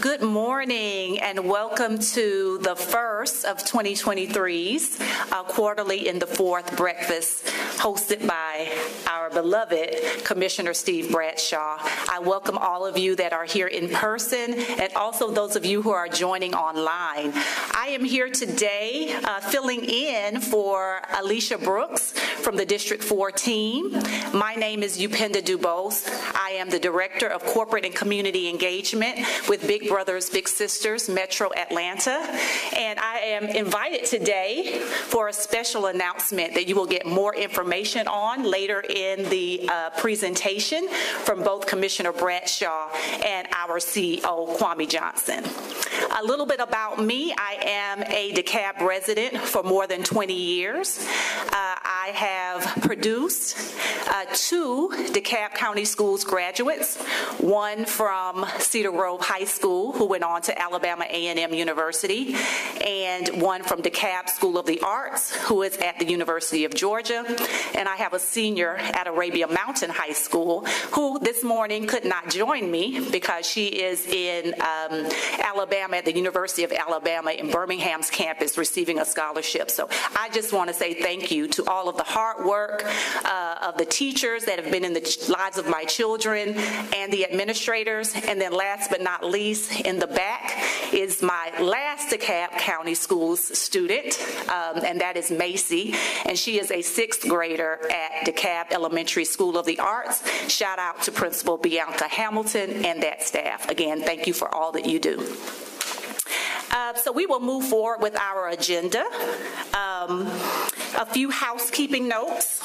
Good morning and welcome to the first of 2023's Quarterly in the Fourth breakfast hosted by our beloved Commissioner Steve Bradshaw. I welcome all of you that are here in person and also those of you who are joining online. I am here today filling in for Alicia Brooks from the District 4 team. My name is Upenda DuBose. I am the Director of Corporate and Community Engagement with Big Brothers Big Sisters Metro Atlanta, and I am invited today for a special announcement that you will get more information on later in the presentation from both Commissioner Bradshaw and our CEO Kwame Johnson. A little bit about me. I am a DeKalb resident for more than 20 years. I have produced two DeKalb County Schools graduates, one from Cedar Grove High School who went on to Alabama A&M University, and one from DeKalb School of the Arts who is at the University of Georgia. And I have a senior at Arabia Mountain High School who this morning could not join me because she is in Alabama at the University of Alabama in Birmingham's campus receiving a scholarship. So I just want to say thank you to all of the hard work of the teachers that have been in the lives of my children and the administrators. And then last but not least, in the back is my last DeKalb County Schools student, and that is Macy, and she is a sixth grader at DeKalb Elementary School of the Arts. Shout out to Principal Bianca Hamilton and that staff. Again, thank you for all that you do. So we will move forward with our agenda. A few housekeeping notes.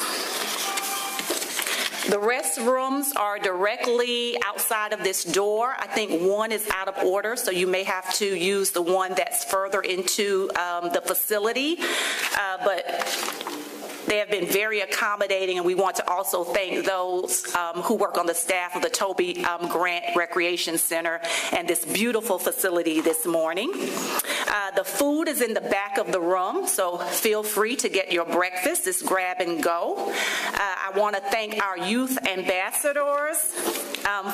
The restrooms are directly outside of this door. I think one is out of order, so you may have to use the one that's further into the facility. But they have been very accommodating, and we want to also thank those who work on the staff of the Tobie Grant Recreation Center and this beautiful facility this morning. The food is in the back of the room, so feel free to get your breakfast. It's grab and go. I want to thank our youth ambassadors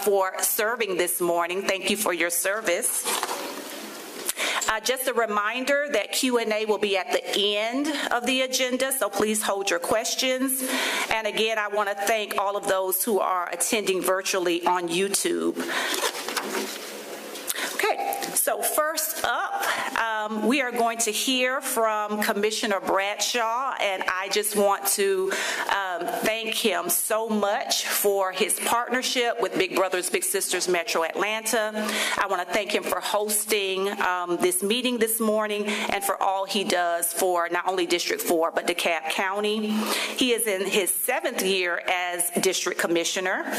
for serving this morning. Thank you for your service. Just a reminder that Q&A will be at the end of the agenda, so please hold your questions. And again, I want to thank all of those who are attending virtually on YouTube. Okay, so first up, we are going to hear from Commissioner Bradshaw, and I just want to thank him so much for his partnership with Big Brothers Big Sisters Metro Atlanta. I want to thank him for hosting this meeting this morning and for all he does for not only District 4 but DeKalb County. He is in his 7th year as District Commissioner,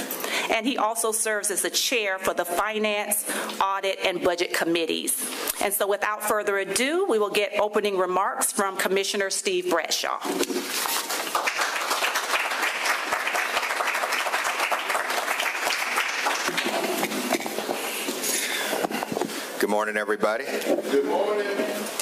and he also serves as the chair for the Finance, Audit, and Budget Committees. And so without further ado, we will get opening remarks from Commissioner Steve Bradshaw. Good morning, everybody. Good morning.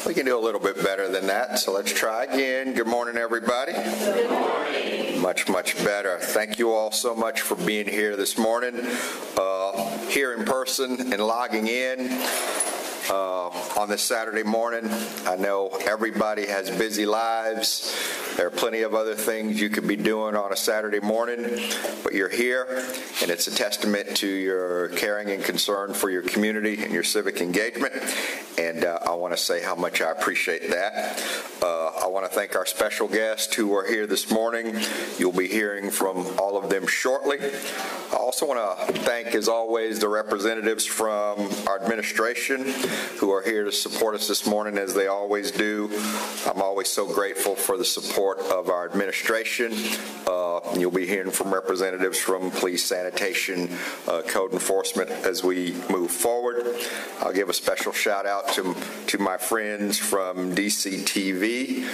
We can do a little bit better than that, so let's try again. Good morning, everybody. Good morning. Much, much better. Thank you all so much for being here this morning, here in person and logging in on this Saturday morning. I know everybody has busy lives. There are plenty of other things you could be doing on a Saturday morning, but you're here, and it's a testament to your caring and concern for your community and your civic engagement, and I want to say how much I appreciate that. I want to thank our special guests who are here this morning. You'll be hearing from all of them shortly. I also want to thank, as always, the representatives from our administration who are here to support us this morning, as they always do. I'm always so grateful for the support of our administration. You'll be hearing from representatives from police, sanitation, code enforcement as we move forward. I'll give a special shout out to my friends from DCTV.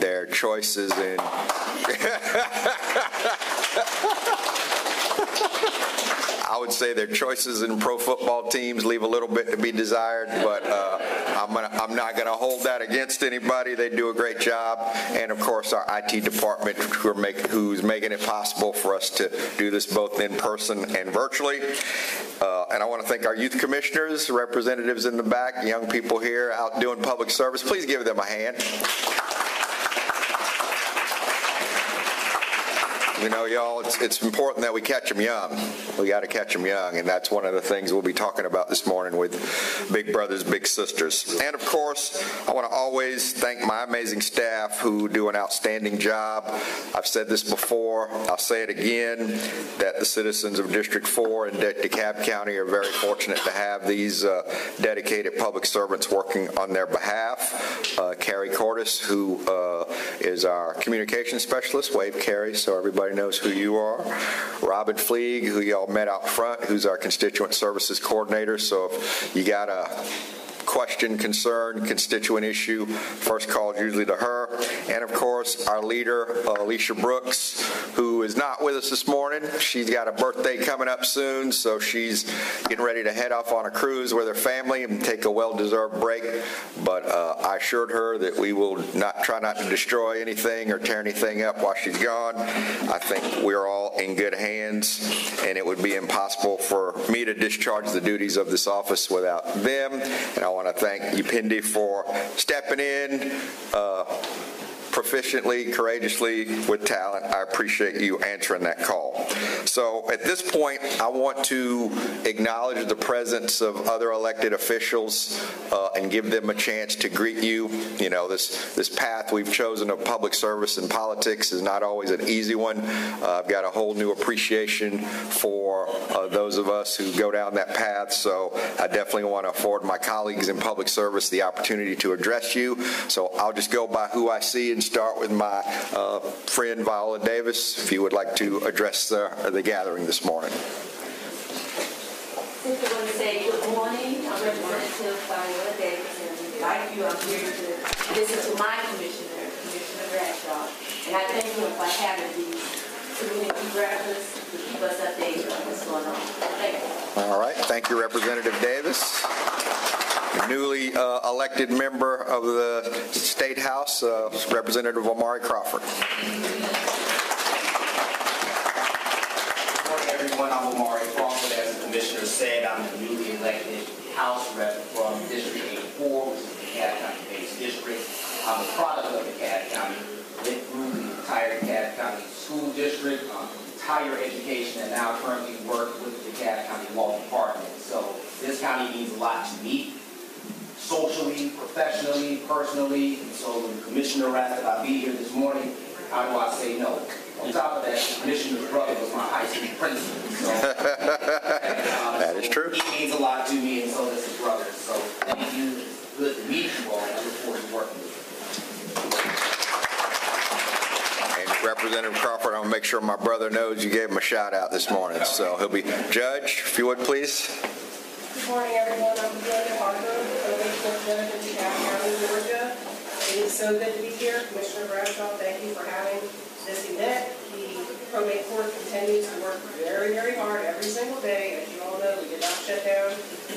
Their choices in I would say their choices in pro football teams leave a little bit to be desired, but I'm not going to hold that against anybody. They do a great job, and of course our IT department who's making it possible for us to do this both in person and virtually. And I want to thank our youth commissioners, representatives in the back, young people here out doing public service. Please give them a hand. You know, y'all, it's important that we catch them young. We got to catch them young, and that's one of the things we'll be talking about this morning with Big Brothers Big Sisters. And of course, I want to always thank my amazing staff who do an outstanding job. I've said this before, I'll say it again, that the citizens of District 4 and DeKalb County are very fortunate to have these dedicated public servants working on their behalf. Carrie Cordes, who is our communication specialist. Wave, Carrie, so everybody knows who you are. Robin Fleeg, who y'all met out front, who's our constituent services coordinator. So if you got a question, concern, constituent issue, first call is usually to her. And of course, our leader, Alicia Brooks, who is not with us this morning. She's got a birthday coming up soon, so she's getting ready to head off on a cruise with her family and take a well-deserved break. But I assured her that we will try not to destroy anything or tear anything up while she's gone. I think we're all in good hands, and it would be impossible for me to discharge the duties of this office without them. And I want to thank Upenda for stepping in proficiently, courageously, with talent. I appreciate you answering that call. So at this point, I want to acknowledge the presence of other elected officials and give them a chance to greet you. You know, this path we've chosen of public service and politics is not always an easy one. I've got a whole new appreciation for those of us who go down that path, so I definitely want to afford my colleagues in public service the opportunity to address you. So I'll just go by who I see and start with my friend Viola Davis, if you would like to address the gathering this morning. I just want to say good morning. I'm Representative Viola Davis, and like you, I'm here to listen to my commissioner, Commissioner Bradshaw, and I thank him for having these community breakfasts to keep us updated on what's going on. Thank you. All right. Thank you, Representative Davis. Newly elected member of the State House, Representative Omari Crawford. Good morning, everyone. I'm Omari Crawford. As the Commissioner said, I'm the newly elected House Rep from District 84, which is the DeKalb County-based district. I'm a product of DeKalb County. Went through the entire DeKalb County School District, higher education, and now currently work with the DeKalb County Law Department. So this county means a lot to me, socially, professionally, personally, and so when the commissioner asked if I'd be here this morning, how do I say no? On top of that, the commissioner's brother was my high school principal, so that is true. He means a lot to me, and so does his brother. So thank you. It's good to meet you all, and I look forward to working with you. Representative Crawford, I'll make sure my brother knows you gave him a shout out this morning, so he'll be Judge, if you would, please. Good morning, everyone. I'm Judge Harden. Georgia. It is so good to be here. Commissioner Bradshaw, thank you for having this event. The probate court continues to work very, very hard every single day. As you all know, we did not shut down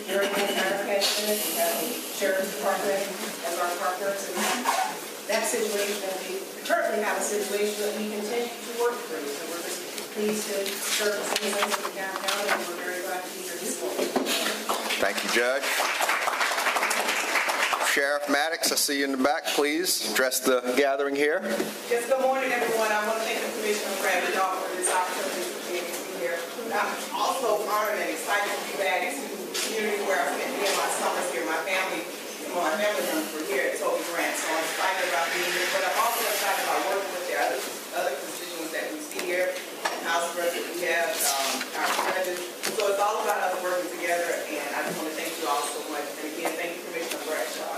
during the entire pandemic. We have the Sheriff's Department as our partners in that situation. And we currently have a situation that we continue to work through. So we're just pleased to serve the citizens of DeKalb County, and we're very glad to be here this morning. Thank you, Judge. Sheriff Maddox, I see you in the back. Please address the gathering here. Yes, good morning, everyone. I want to thank the Commissioner Bradshaw for this opportunity to be here. I'm also honored and excited to be back to the community where I spent many of my summers here. My family members were here at Tobie Grant, so I'm excited about being here. But I'm also excited about working with the other constituents that we see here, the House Reps that we have, our judges. So it's all about us working together, and I just want to thank you all so much. And again, thank you, Commissioner Bradshaw.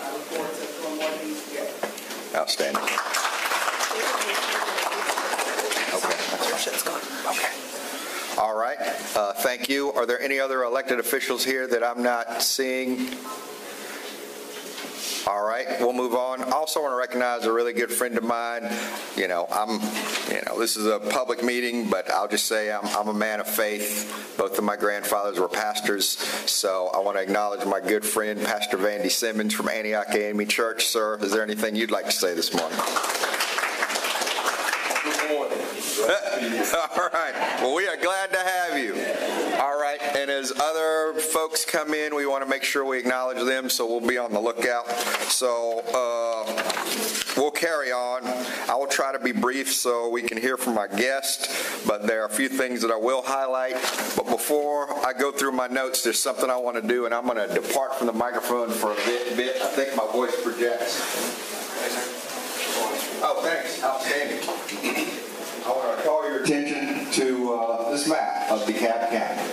Outstanding. Okay, that's fine. Okay. All right. Thank you. Are there any other elected officials here that I'm not seeing? All right, we'll move on. Also want to recognize a really good friend of mine. You know, this is a public meeting, but I'll just say I'm a man of faith. Both of my grandfathers were pastors, so I want to acknowledge my good friend, Pastor Vandy Simmons from Antioch AME Church. Sir, is there anything you'd like to say this morning? Good morning. All right, well, we are glad to have you. All right, and as other folks come in, we want to make sure we acknowledge them, so we'll be on the lookout. So we'll carry on. I will try to be brief so we can hear from our guest, but there are a few things that I will highlight. But before I go through my notes, there's something I want to do, and I'm going to depart from the microphone for a bit. I think my voice projects. Oh, thanks. Outstanding. I want to call your attention to this map of DeKalb County.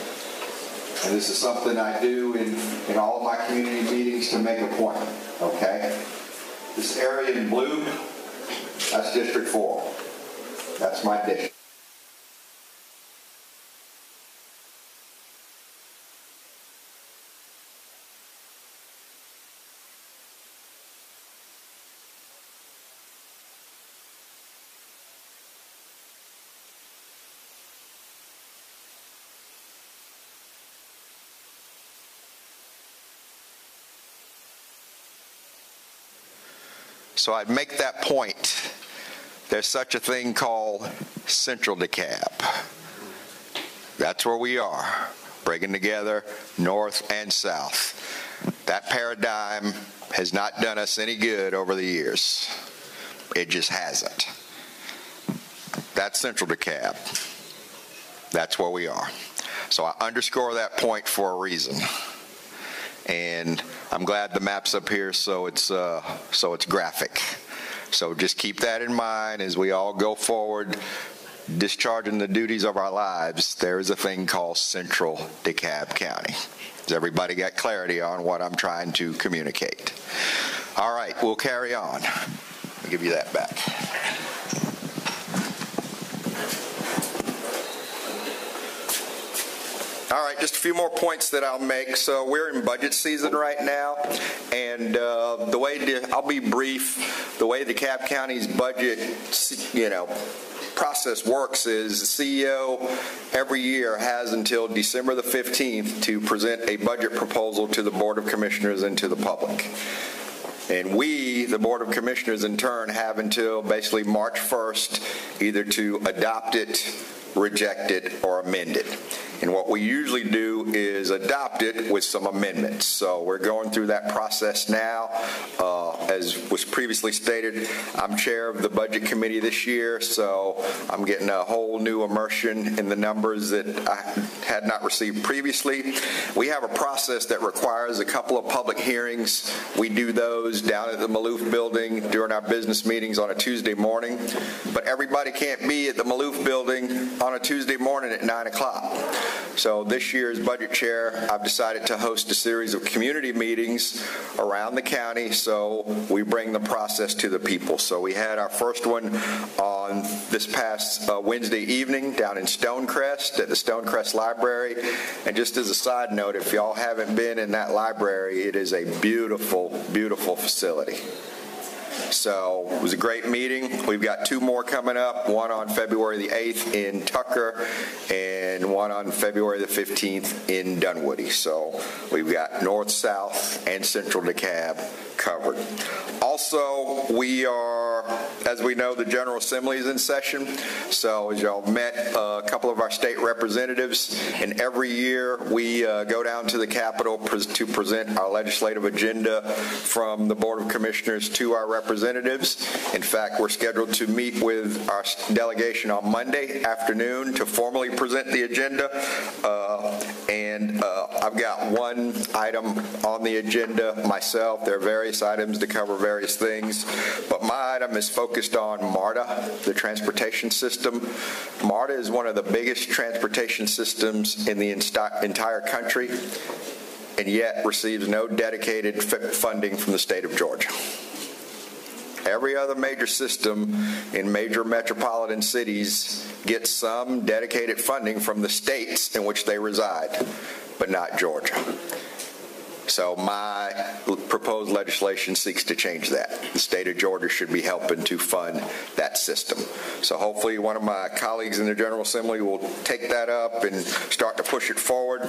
And this is something I do in all of my community meetings to make a point, okay? This area in blue, that's District 4. That's my district. So I'd make that point. There's such a thing called Central DeKalb. That's where we are, bringing together North and South. That paradigm has not done us any good over the years. It just hasn't. That's Central DeKalb. That's where we are. So I underscore that point for a reason. And I'm glad the map's up here, so it's graphic. So just keep that in mind as we all go forward, discharging the duties of our lives. There is a thing called Central DeKalb County. Has everybody got clarity on what I'm trying to communicate? All right, we'll carry on. I'll give you that back. All right, just a few more points that I'll make. So we're in budget season right now, and I'll be brief. The way DeKalb County's budget, process works is the CEO every year has until December the 15th to present a budget proposal to the Board of Commissioners and to the public. And we, the Board of Commissioners, in turn, have until basically March 1st either to adopt it, reject it, or amend it. And what we usually do is adopt it with some amendments. So we're going through that process now. As was previously stated, I'm chair of the budget committee this year, so I'm getting a whole new immersion in the numbers that I had not received previously. We have a process that requires a couple of public hearings. We do those down at the Maloof building during our business meetings on a Tuesday morning. But everybody can't be at the Maloof building on a Tuesday morning at 9 o'clock. So this year's budget chair, I've decided to host a series of community meetings around the county so we bring the process to the people. So we had our first one on this past Wednesday evening down in Stonecrest at the Stonecrest Library. And just as a side note, if y'all haven't been in that library, it is a beautiful, beautiful facility. So it was a great meeting. We've got two more coming up, one on February the 8th in Tucker and one on February the 15th in Dunwoody. So we've got North, South, and Central DeKalb covered. Also, we are, as we know, the General Assembly is in session. So as y'all met a couple of our state representatives, and every year we go down to the Capitol to present our legislative agenda from the Board of Commissioners to our representatives. In fact, we're scheduled to meet with our delegation on Monday afternoon to formally present the agenda. I've got one item on the agenda myself. There are various items to cover various things, but my item is focused on MARTA, the transportation system. MARTA is one of the biggest transportation systems in the entire country, and yet receives no dedicated funding from the state of Georgia. Every other major system in major metropolitan cities gets some dedicated funding from the states in which they reside, but not Georgia. So my proposed legislation seeks to change that. The state of Georgia should be helping to fund that system. So hopefully one of my colleagues in the General Assembly will take that up and start to push it forward.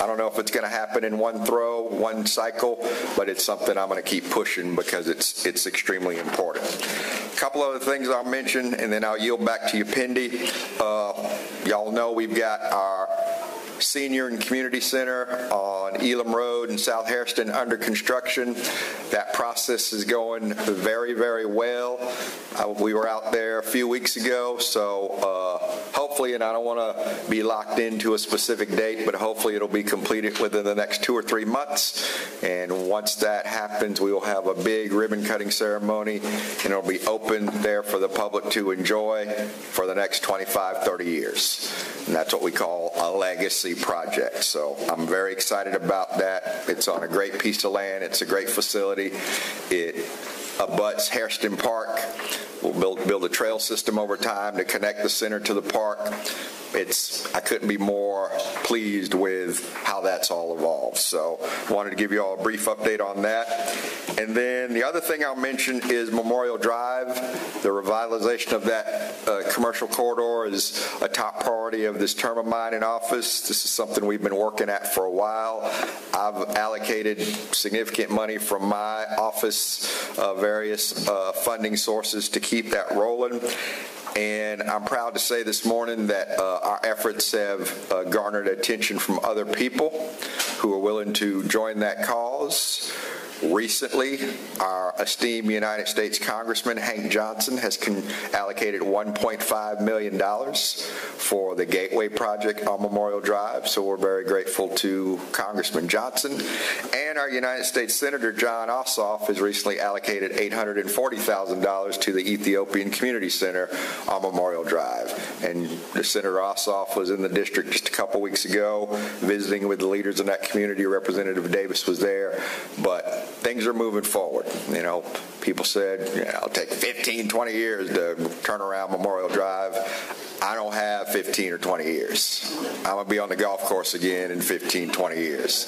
I don't know if it's going to happen in one throw, one cycle, but it's something I'm going to keep pushing because it's extremely important. A couple other things I'll mention, and then I'll yield back to you, Pendy. Y'all know we've got our Senior and Community Center on Elam Road in South Harrison under construction. That process is going very, very well. We were out there a few weeks ago, so hopefully, and I don't want to be locked into a specific date, but hopefully it'll be completed within the next 2 or 3 months. And once that happens, we will have a big ribbon cutting ceremony, and it'll be open there for the public to enjoy for the next 25, 30 years. And that's what we call a legacy project. So I'm very excited about that. It's on a great piece of land. It's a great facility. It abuts Harrison Park. We'll build a trail system over time to connect the center to the park. I couldn't be more pleased with how that's all evolved. So wanted to give you all a brief update on that. And then the other thing I'll mention is Memorial Drive. The revitalization of that commercial corridor is a top priority of this term of mine in office. This is something we've been working at for a while. I've allocated significant money from my office, various funding sources to keep that rolling. And I'm proud to say this morning that our efforts have garnered attention from other people who are willing to join that cause. Recently, our esteemed United States Congressman Hank Johnson has allocated $1.5 million for the Gateway Project on Memorial Drive, so we're very grateful to Congressman Johnson. And our United States Senator John Ossoff has recently allocated $840,000 to the Ethiopian Community Center on Memorial Drive. And Senator Ossoff was in the district just a couple weeks ago, visiting with the leaders in that community. Representative Davis was there, but things are moving forward. You know, people said, you know, it'll take 15, 20 years to turn around Memorial Drive. I don't have 15 or 20 years. I'm going to be on the golf course again in 15, 20 years.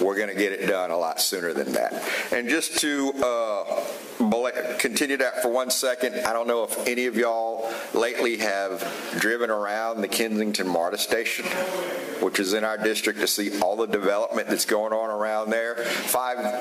We're going to get it done a lot sooner than that. And just to continue that for 1 second, I don't know if any of y'all lately have driven around the Kensington MARTA Station, which is in our district, to see all the development that's going on around there.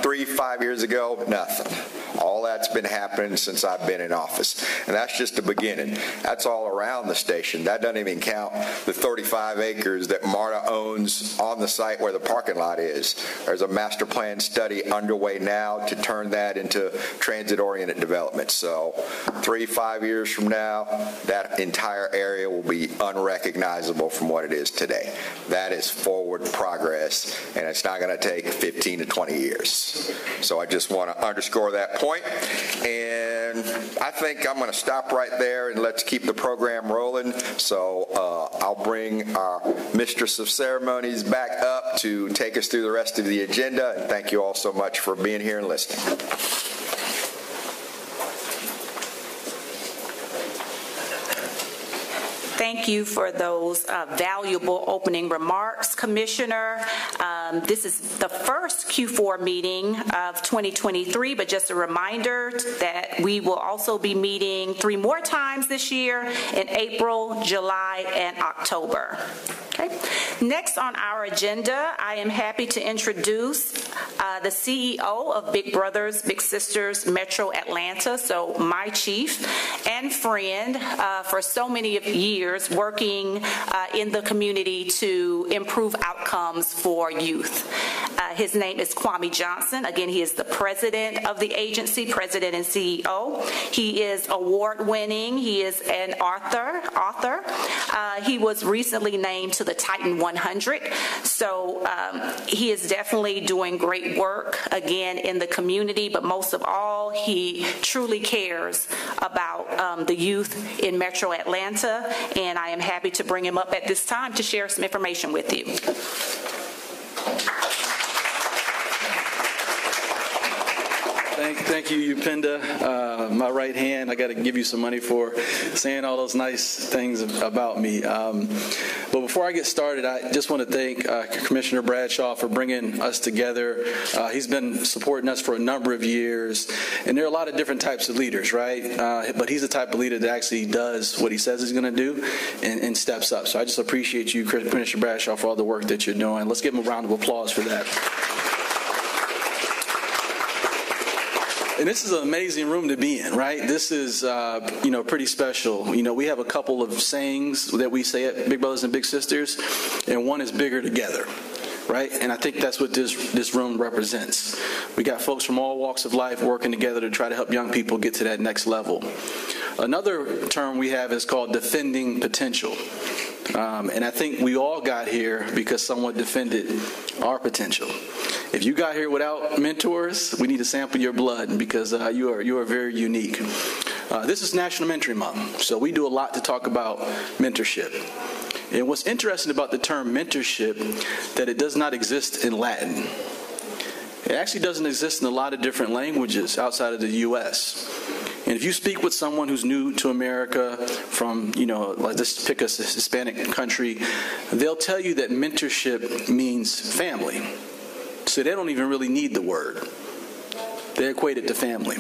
Three, 5 years ago, nothing. All that's been happening since I've been in office. And that's just the beginning. That's all around the station. That doesn't even count the 35 acres that MARTA owns on the site where the parking lot is. There's a master plan study underway now to turn that into transit-oriented development. So 3, 5 years from now, that entire area will be unrecognizable from what it is today. That is forward progress, and it's not going to take 15 to 20 years. So I just want to underscore that point. And I think I'm going to stop right there, and let's keep the program rolling. So I'll bring our Mistress of Ceremonies back up to take us through the rest of the agenda. And thank you all so much for being here and listening. Thank you for those valuable opening remarks, Commissioner. This is the first Q4 meeting of 2023, but just a reminder that we will also be meeting 3 more times this year in April, July, and October. Okay. Next on our agenda, I am happy to introduce the CEO of Big Brothers Big Sisters Metro Atlanta, so my chief and friend for so many years working in the community to improve outcomes for youth. His name is Kwame Johnson. Again, he is the president of the agency, president and CEO. He is award-winning. He is an author. He was recently named to the Titan 100. So he is definitely doing great work, again, in the community, but most of all, he truly cares about the youth in Metro Atlanta, and I am happy to bring him up at this time to share some information with you. Thank you, Upenda. My right hand, I got to give you some money for saying all those nice things about me. But before I get started, I just want to thank Commissioner Bradshaw for bringing us together. He's been supporting us for a number of years, and there are a lot of different types of leaders, right? But he's the type of leader that actually does what he says he's going to do and steps up. So I just appreciate you, Commissioner Bradshaw, for all the work that you're doing. Let's give him a round of applause for that. And this is an amazing room to be in, right? This is, you know, pretty special. You know, we have a couple of sayings that we say at Big Brothers and Big Sisters, and one is bigger together, right? And I think that's what this room represents. We got folks from all walks of life working together to try to help young people get to that next level. Another term we have is called defending potential. And I think we all got here because someone defended our potential. If you got here without mentors, we need to sample your blood because you are very unique. This is National Mentoring Month, so we do a lot to talk about mentorship. And what's interesting about the term mentorship, that it does not exist in Latin. It actually doesn't exist in a lot of different languages outside of the U.S. And if you speak with someone who's new to America from, you know, like let's pick a Hispanic country, they'll tell you that mentorship means family. So they don't even really need the word. They equate it to family.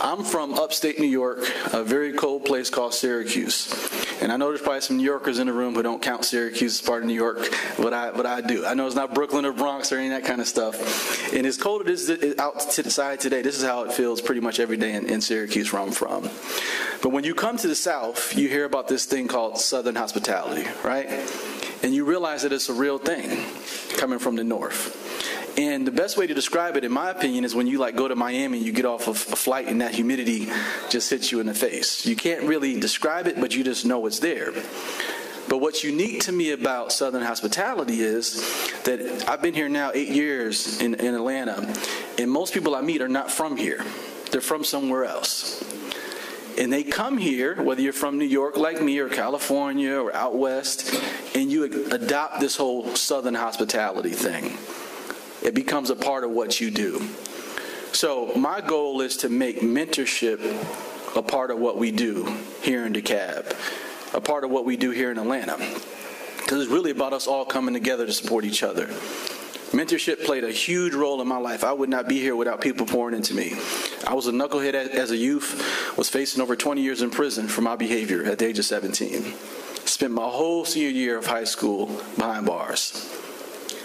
I'm from upstate New York, a very cold place called Syracuse. And I know there's probably some New Yorkers in the room who don't count Syracuse as part of New York, but I do. I know it's not Brooklyn or Bronx or any of that kind of stuff. And as cold as it is out to the side today, this is how it feels pretty much every day in Syracuse where I'm from. But when you come to the South, you hear about this thing called Southern hospitality, right? And you realize that it's a real thing coming from the North. And the best way to describe it, in my opinion, is when you like go to Miami and you get off of a flight and that humidity just hits you in the face. You can't really describe it, but you just know it's there. But what's unique to me about Southern hospitality is that I've been here now 8 years in Atlanta, and most people I meet are not from here. They're from somewhere else. And they come here, whether you're from New York like me or California or out west, and you adopt this whole Southern hospitality thing. It becomes a part of what you do. So my goal is to make mentorship a part of what we do here in DeKalb, a part of what we do here in Atlanta, because it's really about us all coming together to support each other. Mentorship played a huge role in my life. I would not be here without people pouring into me. I was a knucklehead as a youth, was facing over 20 years in prison for my behavior at the age of 17. Spent my whole senior year of high school behind bars.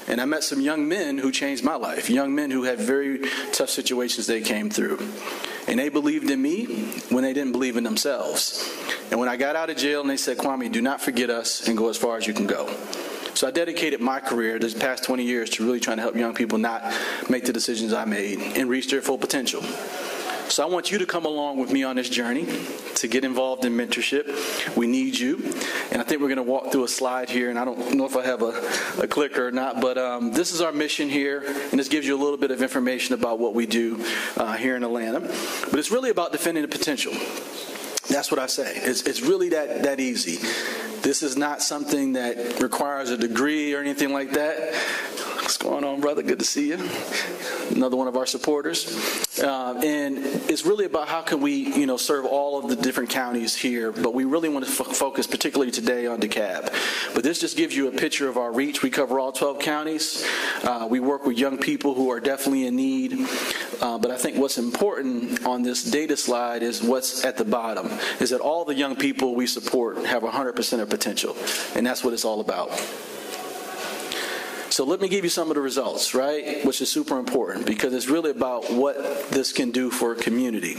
And I met some young men who changed my life, young men who had very tough situations they came through. And they believed in me when they didn't believe in themselves. And when I got out of jail and they said, Kwame, do not forget us and go as far as you can go. So I dedicated my career this past 20 years to really trying to help young people not make the decisions I made and reach their full potential. So I want you to come along with me on this journey to get involved in mentorship. We need you. And I think we're going to walk through a slide here, and I don't know if I have a clicker or not, but this is our mission here, and this gives you a little bit of information about what we do here in Atlanta. But it's really about defending the potential. That's what I say. It's really that easy. This is not something that requires a degree or anything like that. What's going on, brother? Good to see you. Another one of our supporters. And it's really about how can we, you know, serve all of the different counties here, but we really want to focus particularly today on DeKalb. But this just gives you a picture of our reach. We cover all 12 counties. We work with young people who are definitely in need. But I think what's important on this data slide is what's at the bottom, is that all the young people we support have 100% of potential, and that's what it's all about. So let me give you some of the results, right, which is super important because it's really about what this can do for a community.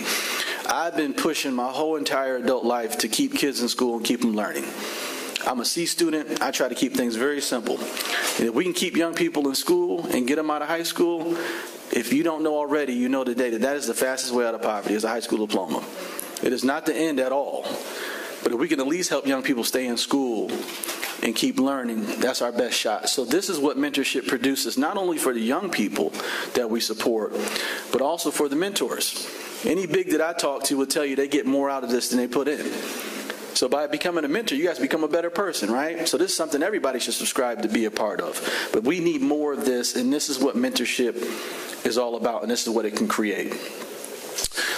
I've been pushing my whole entire adult life to keep kids in school and keep them learning. I'm a C student. I try to keep things very simple. And if we can keep young people in school and get them out of high school, if you don't know already, you know today that that is the fastest way out of poverty is a high school diploma. It is not the end at all. But if we can at least help young people stay in school and keep learning, that's our best shot. So this is what mentorship produces, not only for the young people that we support, but also for the mentors. Any big that I talk to will tell you they get more out of this than they put in. So by becoming a mentor, you guys become a better person, right? So this is something everybody should subscribe to be a part of. But we need more of this, and this is what mentorship is all about, and this is what it can create.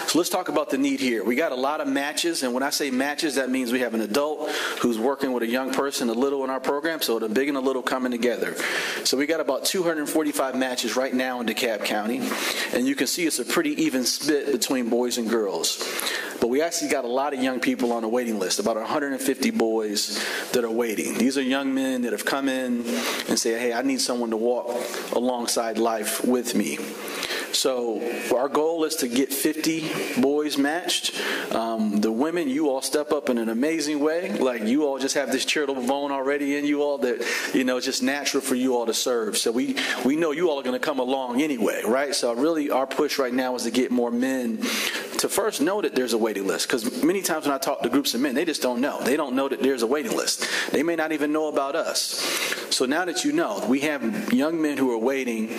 So let's talk about the need here. We got a lot of matches, and when I say matches, that means we have an adult who's working with a young person, a little in our program, so the big and the little coming together. So we got about 245 matches right now in DeKalb County, and you can see it's a pretty even split between boys and girls. But we actually got a lot of young people on the waiting list, about 150 boys that are waiting. These are young men that have come in and say, hey, I need someone to walk alongside life with me. So our goal is to get 50 boys matched. The women, you all step up in an amazing way. Like, you all just have this charitable bone already in you all that, you know, it's just natural for you all to serve. So we know you all are going to come along anyway, right? So really our push right now is to get more men to first know that there's a waiting list, because many times when I talk to groups of men, they just don't know. They don't know that there's a waiting list. They may not even know about us. So now that you know, we have young men who are waiting,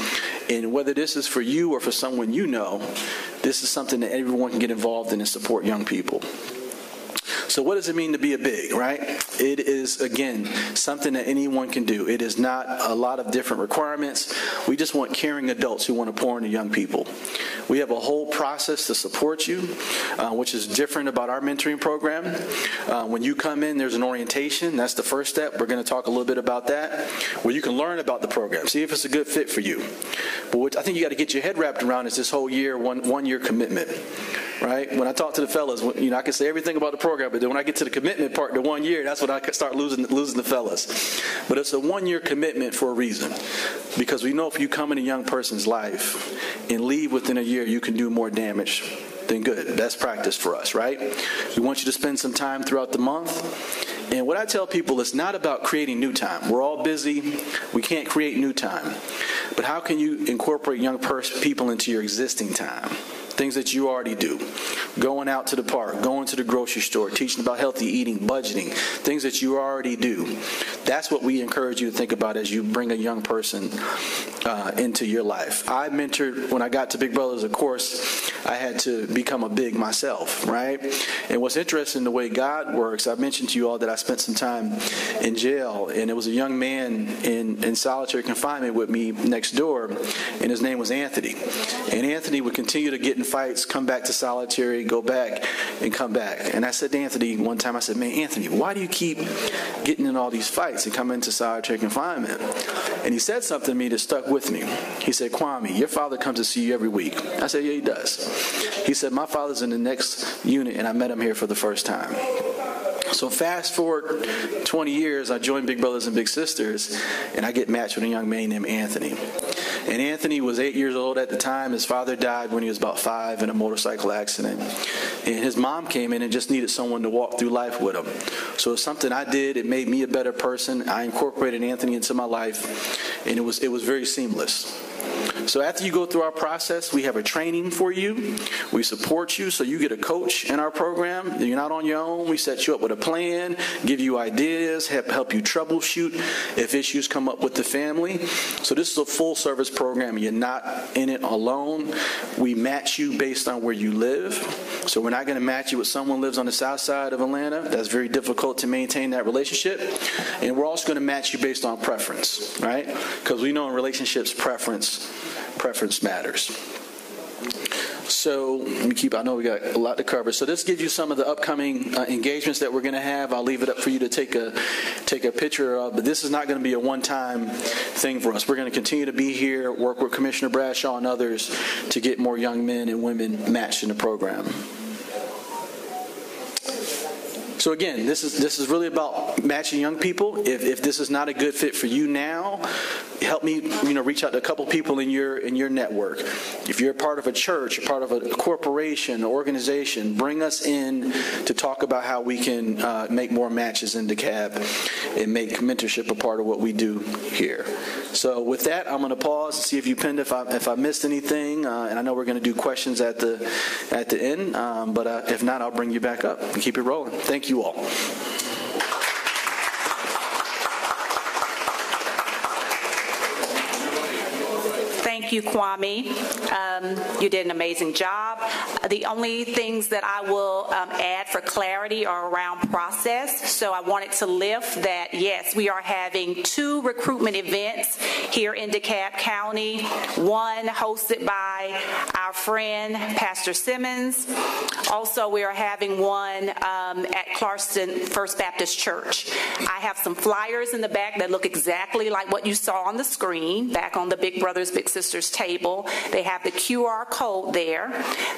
and whether this is for you or for someone you know, this is something that everyone can get involved in and support young people. So what does it mean to be a big, right? It is, again, something that anyone can do. It is not a lot of different requirements. We just want caring adults who want to pour into young people. We have a whole process to support you, which is different about our mentoring program. When you come in, there's an orientation. That's the first step. We're going to talk a little bit about that, where you can learn about the program, see if it's a good fit for you. But what I think you got to get your head wrapped around is this whole year, one-year commitment. Right? When I talk to the fellas, you know, I can say everything about the program, but then when I get to the commitment part, the 1 year, that's when I start losing the fellas. But it's a one-year commitment for a reason, because we know if you come in a young person's life and leave within a year, you can do more damage than good. That's practice for us, right? We want you to spend some time throughout the month. And what I tell people, it's not about creating new time. We're all busy. We can't create new time. But how can you incorporate young people into your existing time? Things that you already do, going out to the park, going to the grocery store, teaching about healthy eating, budgeting, things that you already do. That's what we encourage you to think about as you bring a young person into your life. I mentored, when I got to Big Brothers, of course, I had to become a big myself, right? And what's interesting, the way God works, I mentioned to you all that I spent some time in jail, and it was a young man in solitary confinement with me next door, and his name was Anthony. And Anthony would continue to get in fights, come back to solitary, go back, and come back. And I said to Anthony one time, I said, man, Anthony, why do you keep getting in all these fights and come into solitary confinement? And he said something to me that stuck with me. He said, Kwame, your father comes to see you every week. I said, yeah, he does. He said, my father's in the next unit, and I met him here for the first time. So fast forward 20 years, I joined Big Brothers and Big Sisters, and I get matched with a young man named Anthony. And Anthony was 8 years old at the time. His father died when he was about 5 in a motorcycle accident. And his mom came in and just needed someone to walk through life with him. So it's something I did. It made me a better person. I incorporated Anthony into my life, and it was very seamless. So after you go through our process, we have a training for you. We support you, so you get a coach in our program. You're not on your own. We set you up with a plan, give you ideas, help you troubleshoot if issues come up with the family. So this is a full-service program. You're not in it alone. We match you based on where you live. So we're not going to match you with someone who lives on the south side of Atlanta. That's very difficult to maintain that relationship. And we're also going to match you based on preference, right? Because we know in relationships, preference matters. So let me keep, I know we got a lot to cover. So this gives you some of the upcoming engagements that we're going to have. I'll leave it up for you to take a picture of, but this is not going to be a one-time thing for us. We're going to continue to be here, work with Commissioner Bradshaw and others to get more young men and women matched in the program. So again, this is really about matching young people. If this is not a good fit for you now, help me, you know, reach out to a couple people in your network. If you're a part of a church, part of a corporation, organization, bring us in to talk about how we can make more matches in DeKalb and make mentorship a part of what we do here. So with that, I'm going to pause and see if you pinned if I missed anything, and I know we're going to do questions at the end, but if not, I'll bring you back up and keep it rolling. Thank you all. Thank you, Kwame. You did an amazing job. The only things that I will add for clarity are around process. So I wanted to lift that, yes, we are having two recruitment events here in DeKalb County, one hosted by our friend, Pastor Simmons. Also, we are having one at Clarkston First Baptist Church. I have some flyers in the back that look exactly like what you saw on the screen, back on the Big Brothers Big Sisters table. They have the QR code there.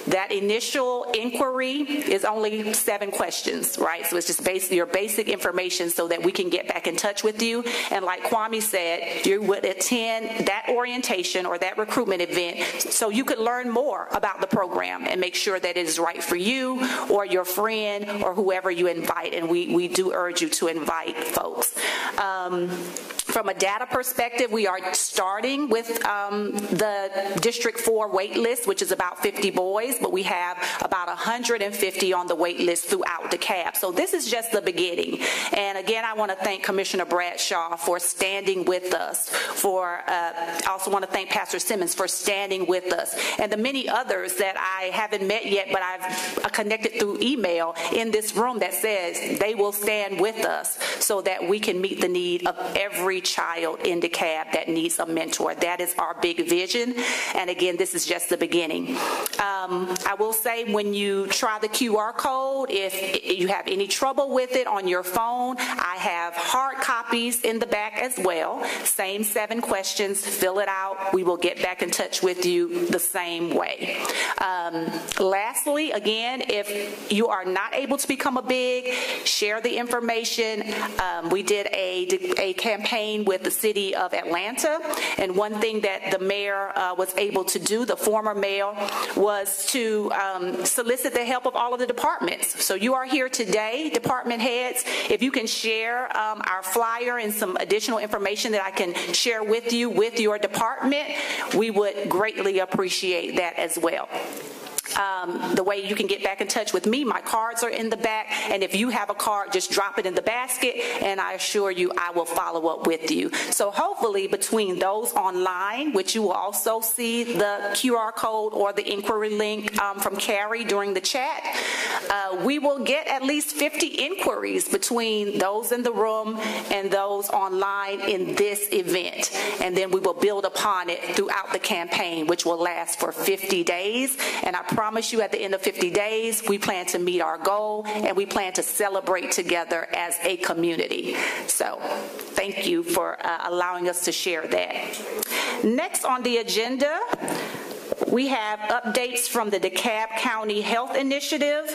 That initial inquiry is only 7 questions, right? So it's just your basic information so that we can get back in touch with you. And like Kwame said, you would attend that orientation or that recruitment event so you could learn more about the program and make sure that it is right for you or your friend or whoever you invite. And we do urge you to invite folks. From a data perspective, we are starting with the District 4 wait list, which is about 50 boys, but we have about 150 on the wait list throughout DeKalb. So this is just the beginning. And again, I want to thank Commissioner Bradshaw for standing with us. I also want to thank Pastor Simmons for standing with us. And the many others that I haven't met yet, but I've connected through email in this room that says they will stand with us so that we can meet the need of every child in DeKalb that needs a mentor. That is our big vision, and again, this is just the beginning. I will say, when you try the QR code, if you have any trouble with it on your phone, I have hard copies in the back as well. Same 7 questions, fill it out. We will get back in touch with you the same way. Lastly, again, if you are not able to become a big, share the information. We did a campaign with the city of Atlanta, and one thing that the mayor was able to do, the former mayor, was to solicit the help of all of the departments. So you are here today, department heads. If you can share our flyer and some additional information that I can share with you with your department, we would greatly appreciate that as well. The way you can get back in touch with me, my cards are in the back, and if you have a card, just drop it in the basket, and I assure you I will follow up with you. So hopefully between those online, which you will also see the QR code or the inquiry link from Carrie during the chat, we will get at least 50 inquiries between those in the room and those online in this event, and then we will build upon it throughout the campaign, which will last for 50 days, and I promise you at the end of 50 days, we plan to meet our goal, and we plan to celebrate together as a community. So thank you for allowing us to share that. Next on the agenda, we have updates from the DeKalb County Health Initiative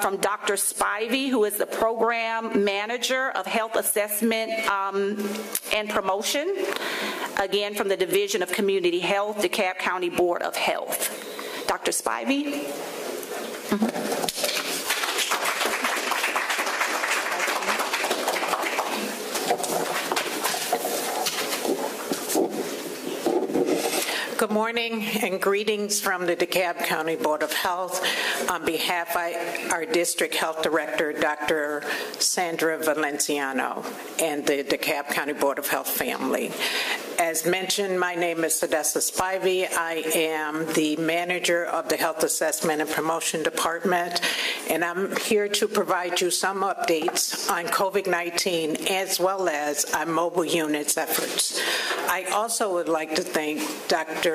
from Dr. Spivey, who is the Program Manager of Health Assessment and Promotion, again from the Division of Community Health, DeKalb County Board of Health. Dr. Spivey. Good morning and greetings from the DeKalb County Board of Health. On behalf of our District Health Director, Dr. Sandra Valenciano, and the DeKalb County Board of Health family. As mentioned, my name is Odessa Spivey. I am the manager of the Health Assessment and Promotion Department, and I'm here to provide you some updates on COVID-19 as well as our mobile units efforts. I also would like to thank Dr.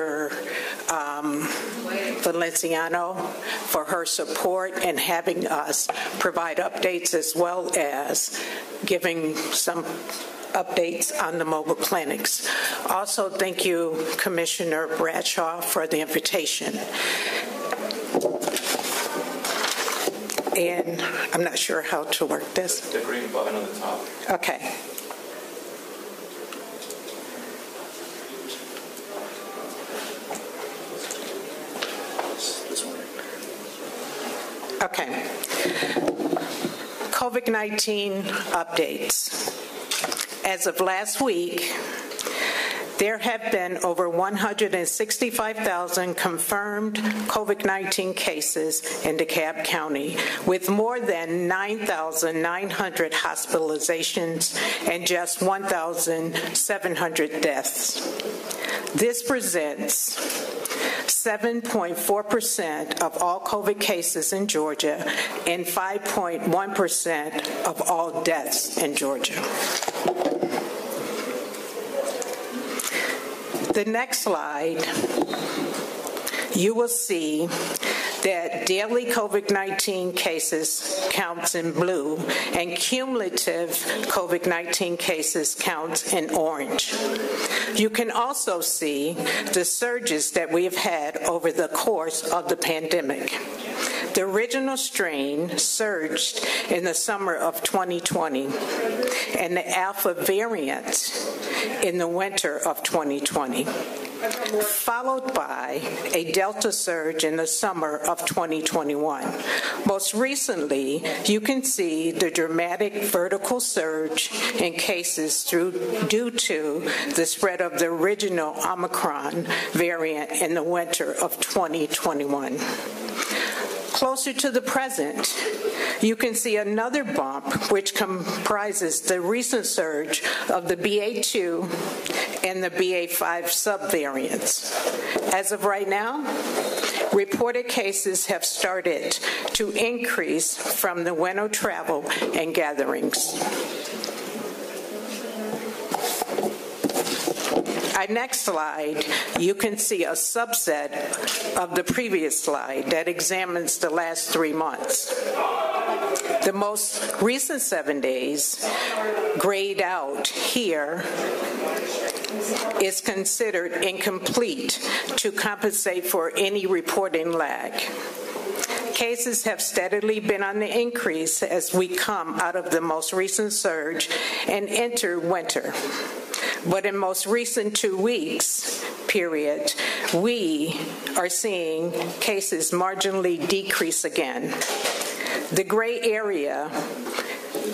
Valenciano for her support in having us provide updates as well as giving some updates on the mobile clinics. Also, thank you, Commissioner Bradshaw, for the invitation. And I'm not sure how to work this. The green button on the top. Okay. Okay. COVID-19 updates. As of last week, there have been over 165,000 confirmed COVID-19 cases in DeKalb County, with more than 9,900 hospitalizations and just 1,700 deaths. This presents 7.4% of all COVID cases in Georgia and 5.1% of all deaths in Georgia. The next slide, you will see that daily COVID-19 cases counts in blue and cumulative COVID-19 cases counts in orange. You can also see the surges that we have had over the course of the pandemic. The original strain surged in the summer of 2020 and the alpha variant in the winter of 2020, followed by a Delta surge in the summer of 2021. Most recently, you can see the dramatic vertical surge in cases due to the spread of the original Omicron variant in the winter of 2021. Closer to the present, you can see another bump which comprises the recent surge of the BA.2 and the BA.5 subvariants. As of right now, reported cases have started to increase from the winter travel and gatherings. Our next slide, you can see a subset of the previous slide that examines the last 3 months. The most recent 7 days, grayed out here, is considered incomplete to compensate for any reporting lag. Cases have steadily been on the increase as we come out of the most recent surge and enter winter. But in most recent 2 weeks period, we are seeing cases marginally decrease again. The gray area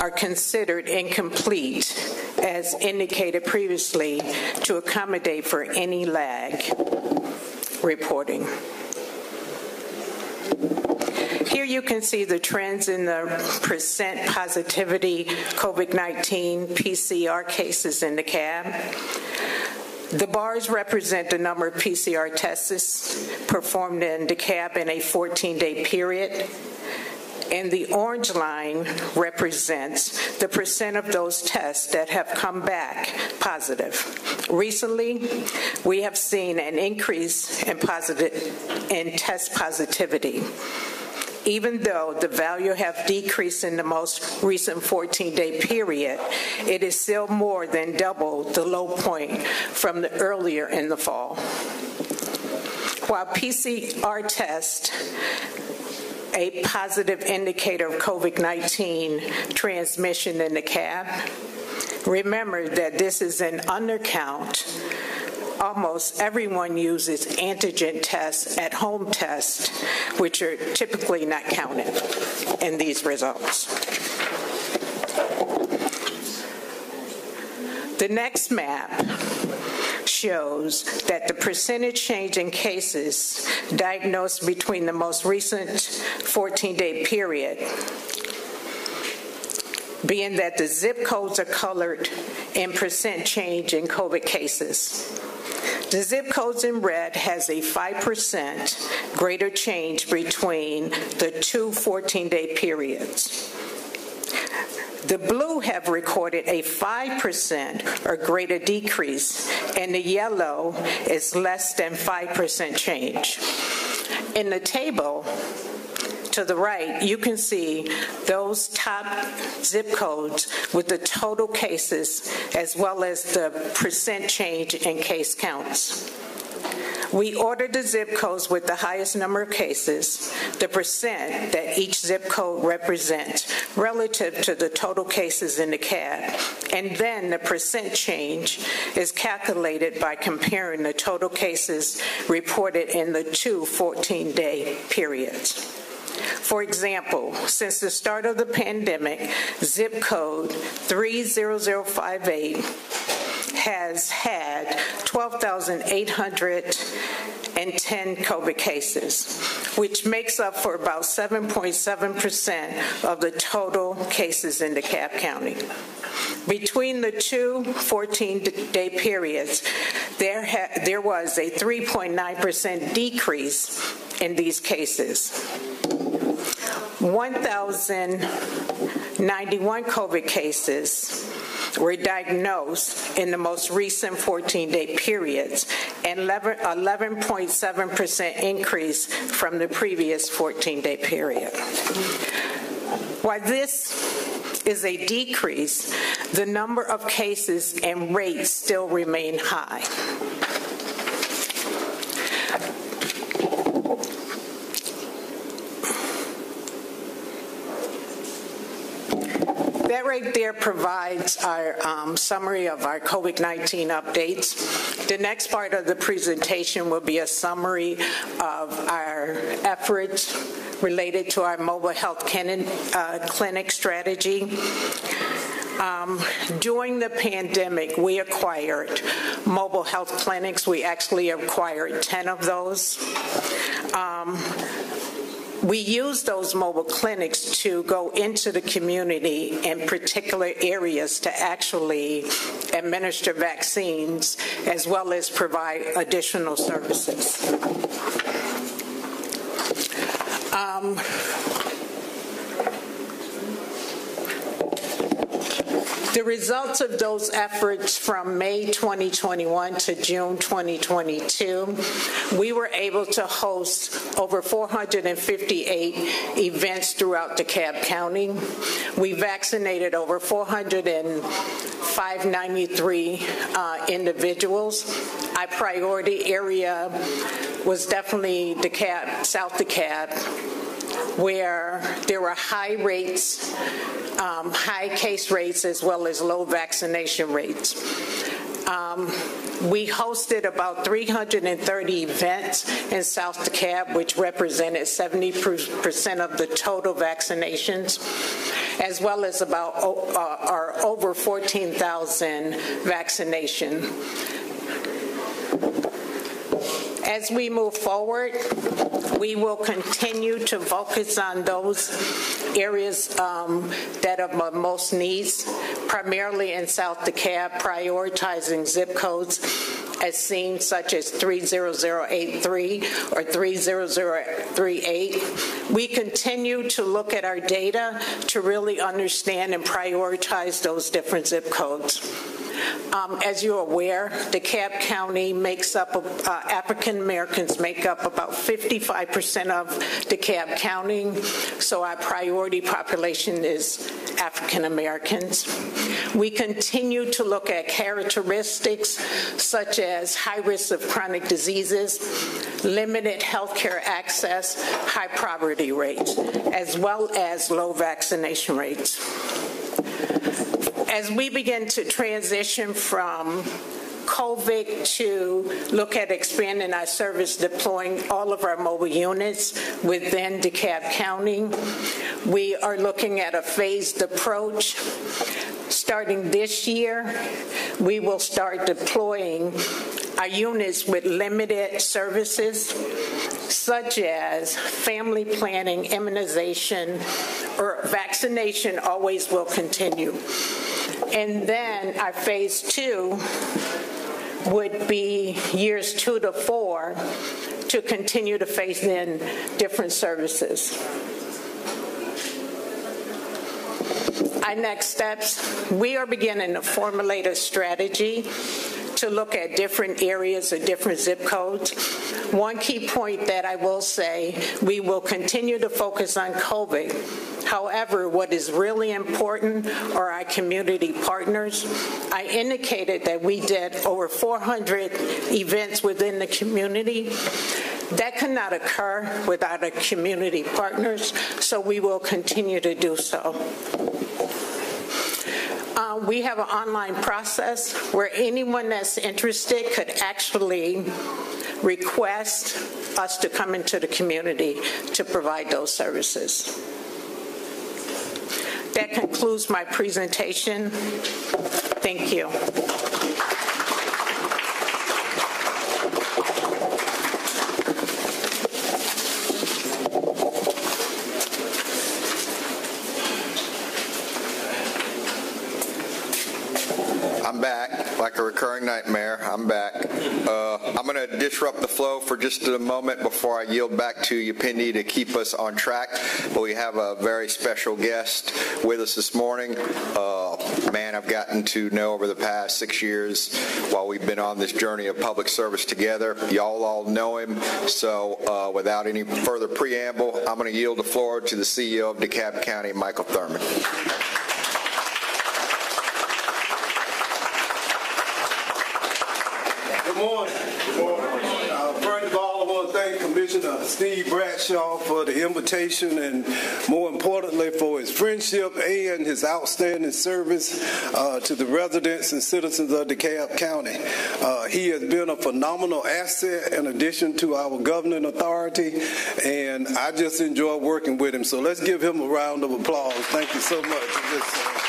are considered incomplete, as indicated previously, to accommodate for any lag reporting. Here you can see the trends in the percent positivity COVID-19 PCR cases in DeKalb. The bars represent the number of PCR tests performed in DeKalb in a 14-day period, and the orange line represents the percent of those tests that have come back positive. Recently, we have seen an increase in test positivity, even though the value have decreased in the most recent 14-day period. It is still more than double the low point from the earlier in the fall. While PCR test, a positive indicator of COVID-19 transmission in DeKalb, remember that this is an undercount. Almost everyone uses antigen tests, at-home tests, which are typically not counted in these results. The next map shows that the percentage change in cases diagnosed between the most recent 14-day period, being that the zip codes are colored in percent change in COVID cases. The zip codes in red has a 5% greater change between the two 14-day periods. The blue have recorded a 5% or greater decrease, and the yellow is less than 5% change. In the table to the right, you can see those top zip codes with the total cases as well as the percent change in case counts. We ordered the zip codes with the highest number of cases, the percent that each zip code represents relative to the total cases in DeKalb, and then the percent change is calculated by comparing the total cases reported in the two 14-day periods. For example, since the start of the pandemic, zip code 30058 has had 12,810 COVID cases, which makes up for about 7.7% of the total cases in DeKalb County. Between the two 14-day periods, there was a 3.9% decrease in these cases. 1,091 COVID cases were diagnosed in the most recent 14-day periods, an 11.7% increase from the previous 14-day period. While this is a decrease, the number of cases and rates still remain high. That right there provides our summary of our COVID-19 updates. The next part of the presentation will be a summary of our efforts related to our mobile health clinic strategy. During the pandemic, we acquired mobile health clinics. We actually acquired 10 of those. We use those mobile clinics to go into the community in particular areas to actually administer vaccines as well as provide additional services. The results of those efforts from May 2021 to June 2022, we were able to host over 458 events throughout DeKalb County. We vaccinated over 493 individuals. Our priority area was definitely DeKalb, South DeKalb, where there were high rates, high case rates, as well as low vaccination rates. We hosted about 330 events in South DeKalb, which represented 70% of the total vaccinations, as well as about over 14,000 vaccinations. As we move forward, we will continue to focus on those areas that are most needs, primarily in South DeKalb, prioritizing zip codes as seen, such as 30083 or 30038. We continue to look at our data to really understand and prioritize those different zip codes. As you're aware, DeKalb County makes up, African Americans make up about 55% of DeKalb County, so our priority population is African Americans. We continue to look at characteristics such as high risk of chronic diseases, limited healthcare access, high poverty rates, as well as low vaccination rates. As we begin to transition from COVID to look at expanding our service, deploying all of our mobile units within DeKalb County, we are looking at a phased approach. Starting this year, we will start deploying our units with limited services such as family planning, immunization, or vaccination always will continue. And then our phase two would be years 2 to 4 to continue to phase in different services. Our next steps, we are beginning to formulate a strategy to look at different areas or different zip codes. One key point that I will say, we will continue to focus on COVID. However, what is really important are our community partners. I indicated that we did over 400 events within the community. That could not occur without our community partners, so we will continue to do so. We have an online process where anyone that's interested could actually request us to come into the community to provide those services. That concludes my presentation. Thank you. back like a recurring nightmare. I'm back. I'm going to disrupt the flow for just a moment before I yield back to Upenda to keep us on track. But we have a very special guest with us this morning. Man, I've gotten to know over the past 6 years while we've been on this journey of public service together. Y'all all know him. So without any further preamble, I'm going to yield the floor to the CEO of DeKalb County, Michael Thurman. Good morning. Good morning. First of all, I want to thank Commissioner Steve Bradshaw for the invitation and, more importantly, for his friendship and his outstanding service to the residents and citizens of DeKalb County. He has been a phenomenal asset in addition to our governing authority, and I just enjoy working with him. So let's give him a round of applause. Thank you so much for this.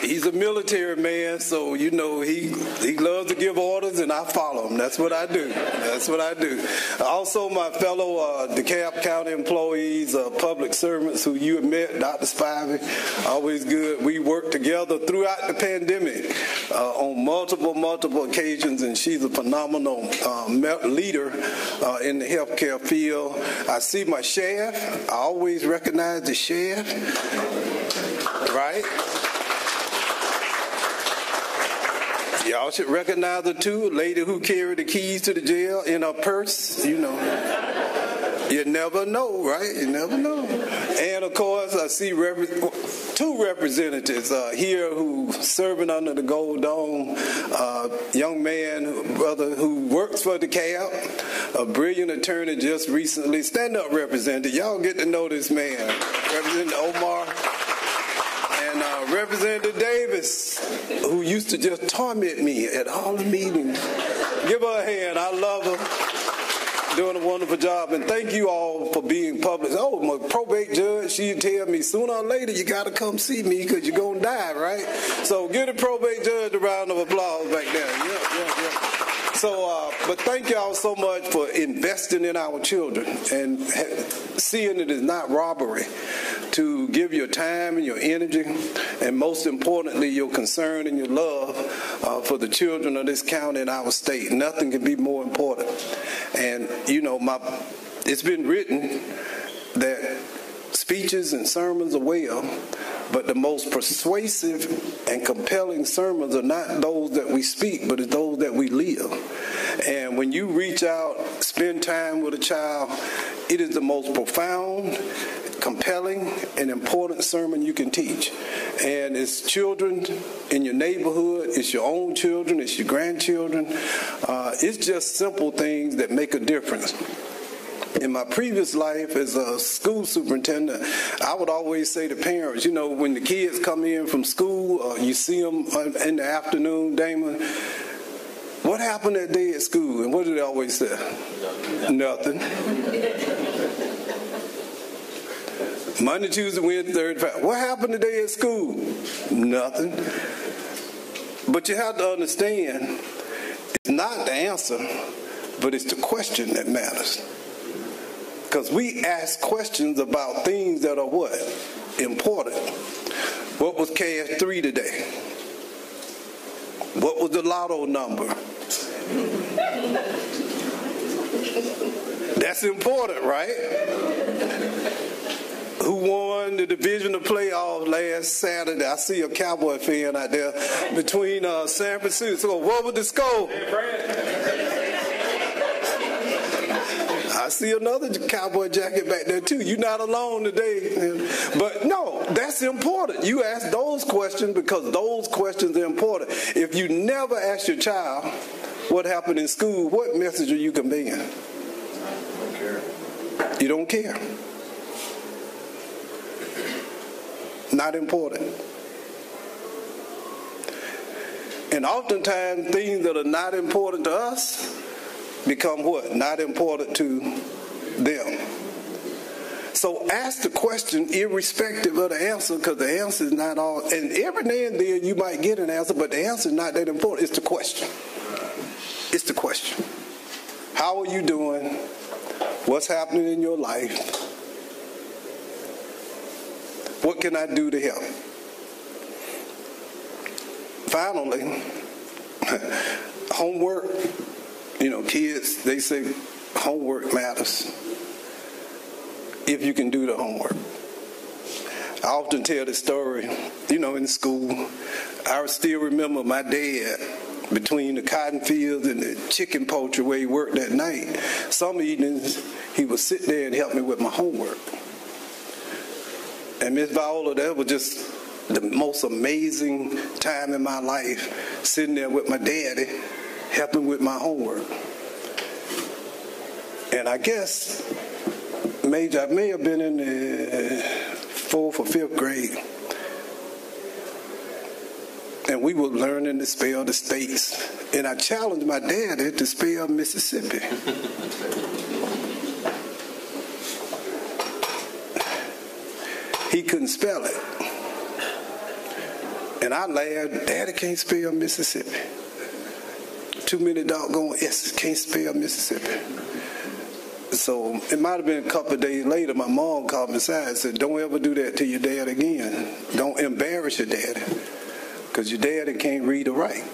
He's a military man, so, you know, he loves to give orders, and I follow him. That's what I do. That's what I do. Also, my fellow DeKalb County employees, public servants who you have met, Dr. Spivey, always good. We worked together throughout the pandemic on multiple occasions, and she's a phenomenal leader in the healthcare field. I see my sheriff. I always recognize the sheriff, right? Y'all should recognize the two, lady who carried the keys to the jail in her purse, you know. You never know, right? You never know. And, of course, I see two representatives here who serving under the Gold Dome, young man, brother, who works for DeKalb, a brilliant attorney just recently. Stand up, Representative. Y'all get to know this man. Representative Omar. Representative Davis, who used to just torment me at all the meetings. Give her a hand. I love her. Doing a wonderful job. And thank you all for being public. Oh, my probate judge, she'd tell me, sooner or later, you got to come see me because you're going to die, right? So give the probate judge a round of applause back there. Yeah. So, but thank y'all so much for investing in our children and seeing it is not robbery to give your time and your energy and, most importantly, your concern and your love for the children of this county and our state. Nothing can be more important. And, you know, it's been written that speeches and sermons are well, but the most persuasive and compelling sermons are not those that we speak, but it's those that we live. And when you reach out, spend time with a child, it is the most profound, compelling, and important sermon you can teach. And it's children in your neighborhood, it's your own children, it's your grandchildren. It's just simple things that make a difference. In my previous life as a school superintendent, I would always say to parents, you know, when the kids come in from school, you see them in the afternoon, Damon, what happened that day at school? And what do they always say? Nothing. Monday, Tuesday, Wednesday, Thursday, Friday. What happened today at school? Nothing. But you have to understand, it's not the answer, but it's the question that matters. Because we ask questions about things that are what? Important. What was KS3 today? What was the lotto number? That's important, right? Who won the division of playoff last Saturday? I see a Cowboy fan out there between San Francisco. What was the score? I see another cowboy jacket back there, too. You're not alone today. But, no, that's important. You ask those questions because those questions are important. If you never ask your child what happened in school, what message are you conveying? You don't care. Not important. And oftentimes, things that are not important to us become what? Not important to them. So ask the question irrespective of the answer, because the answer is not all. And every now and then you might get an answer, but the answer is not that important. It's the question. It's the question. How are you doing? What's happening in your life? What can I do to help? finally, homework, you know, kids, they say homework matters if you can do the homework. I often tell this story, you know, in school. I still remember my dad between the cotton fields and the chicken poultry where he worked that night. Some evenings, he would sit there and help me with my homework. And Miss Viola, that was just the most amazing time in my life, sitting there with my daddy, helping with my homework. And I guess, Major, I may have been in the 4th or 5th grade. And we were learning to spell the states. And I challenged my daddy to spell Mississippi. He couldn't spell it. And I laughed, Daddy can't spell Mississippi. Too many doggone S's, can't spell Mississippi. So it might have been a couple of days later, my mom called me aside and said, don't ever do that to your dad again. Don't embarrass your daddy, because your daddy can't read or write.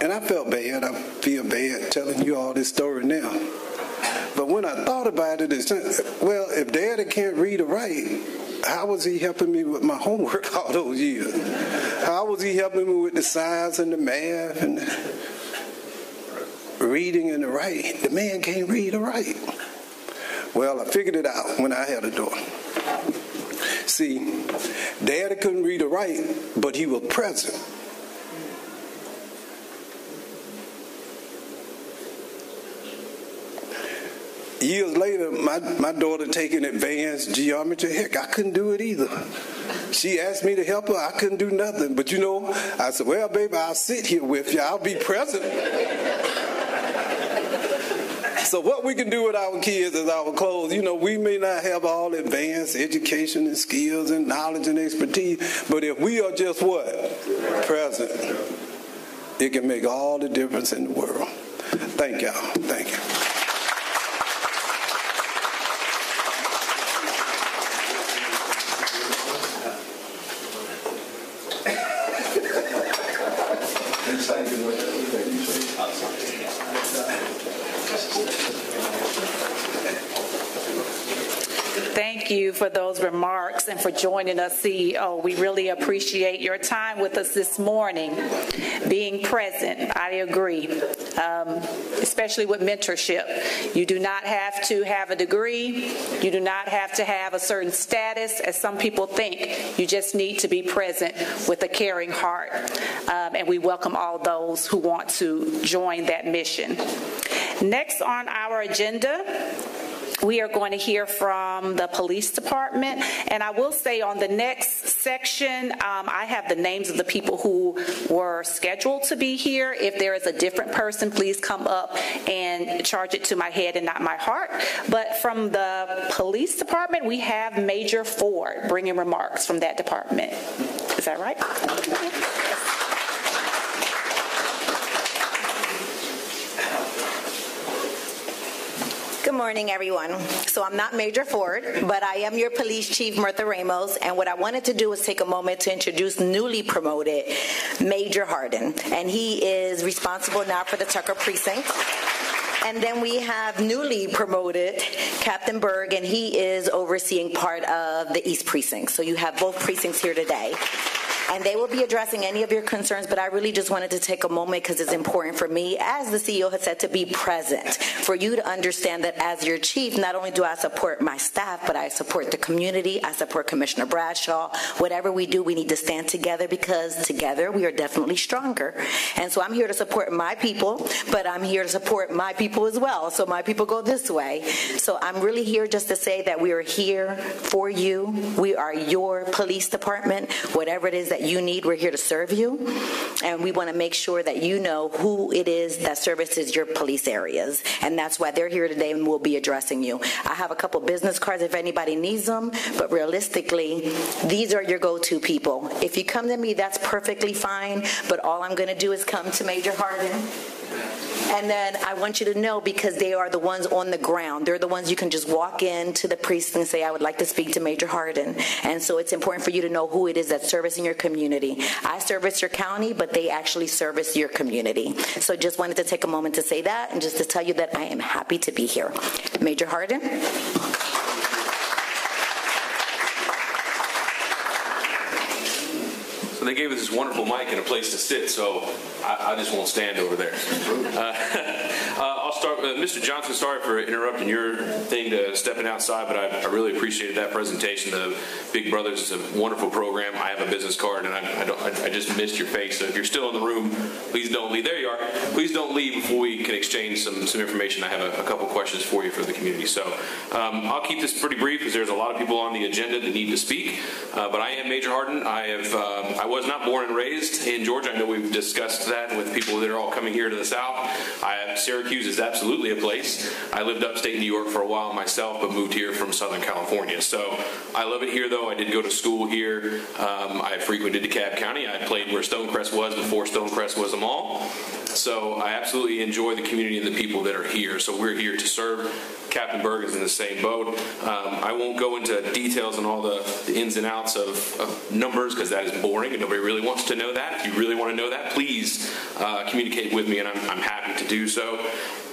And I felt bad. I feel bad telling you all this story now. But when I thought about it, well, if daddy can't read or write, how was he helping me with my homework all those years? How was he helping me with the science and the math and the reading and the writing? The man can't read or write. Well, I figured it out when I had a daughter. See, daddy couldn't read or write, but he was present. Years later, my daughter taking advanced geometry. Heck, I couldn't do it either. She asked me to help her. I couldn't do nothing. But, you know, I said, well, baby, I'll sit here with you. I'll be present. So what we can do with our kids is our clothes. You know, we may not have all advanced education and skills and knowledge and expertise, but if we are just what? Present. It can make all the difference in the world. Thank y'all. Thank you. Thank you for those remarks and for joining us, CEO. We really appreciate your time with us this morning. Being present, I agree, especially with mentorship. You do not have to have a degree. You do not have to have a certain status, as some people think. You just need to be present with a caring heart, and we welcome all those who want to join that mission. Next on our agenda, we are going to hear from the police department, and I will say on the next section, I have the names of the people who were scheduled to be here. If there is a different person, please come up and charge it to my head and not my heart. But from the police department, we have Major Ford bringing remarks from that department. Is that right? Okay. Good morning, everyone. So I'm not Major Ford, but I am your police chief, Martha Ramos, and what I wanted to do was take a moment to introduce newly promoted Major Harden, and he is responsible now for the Tucker Precinct. And then we have newly promoted Captain Berg, and he is overseeing part of the East Precinct. So you have both precincts here today. And they will be addressing any of your concerns, but I really just wanted to take a moment because it's important for me, as the CEO has said, to be present, for you to understand that as your chief, not only do I support my staff, but I support the community, I support Commissioner Bradshaw. Whatever we do, we need to stand together, because together we are definitely stronger. And so I'm here to support my people, but I'm here to support my people as well. So my people go this way. So I'm really here just to say that we are here for you. We are your police department. Whatever it is that you need, we're here to serve you, and we want to make sure that you know who it is that services your police areas, and that's why they're here today and we'll be addressing you. I have a couple business cards if anybody needs them, but realistically, these are your go-to people. If you come to me, that's perfectly fine, but all I'm going to do is come to Major Harden And then I want you to know, because they are the ones on the ground, they're the ones you can just walk into the precinct and say, I would like to speak to Major Harden. And so it's important for you to know who it is that's servicing your community. I service your county, but they actually service your community. So just wanted to take a moment to say that and just to tell you that I am happy to be here. Major Harden. So they gave us this wonderful mic and a place to sit, so I just won't stand over there. I'll start with Mr. Johnson. Sorry for interrupting your thing to stepping outside, but I really appreciated that presentation. The Big Brothers is a wonderful program. I have a business card, and I just missed your face. So if you're still in the room, please don't leave. There you are. Please don't leave before we can exchange some information. I have a couple questions for you for the community. So I'll keep this pretty brief because there's a lot of people on the agenda that need to speak. But I am Major Harden. I was not born and raised in Georgia. I know we've discussed that with people that are all coming here to the South. Syracuse is absolutely a place. I lived upstate New York for a while myself, but moved here from Southern California. So I love it here, though. I did go to school here. I frequented DeKalb County. I played where Stonecrest was before Stonecrest was a mall. So I absolutely enjoy the community and the people that are here. So we're here to serve. Captain Berg is in the same boat. I won't go into details on all the ins and outs of numbers because that is boring and nobody really wants to know that. If you really want to know that, please communicate with me, and I'm happy to do so.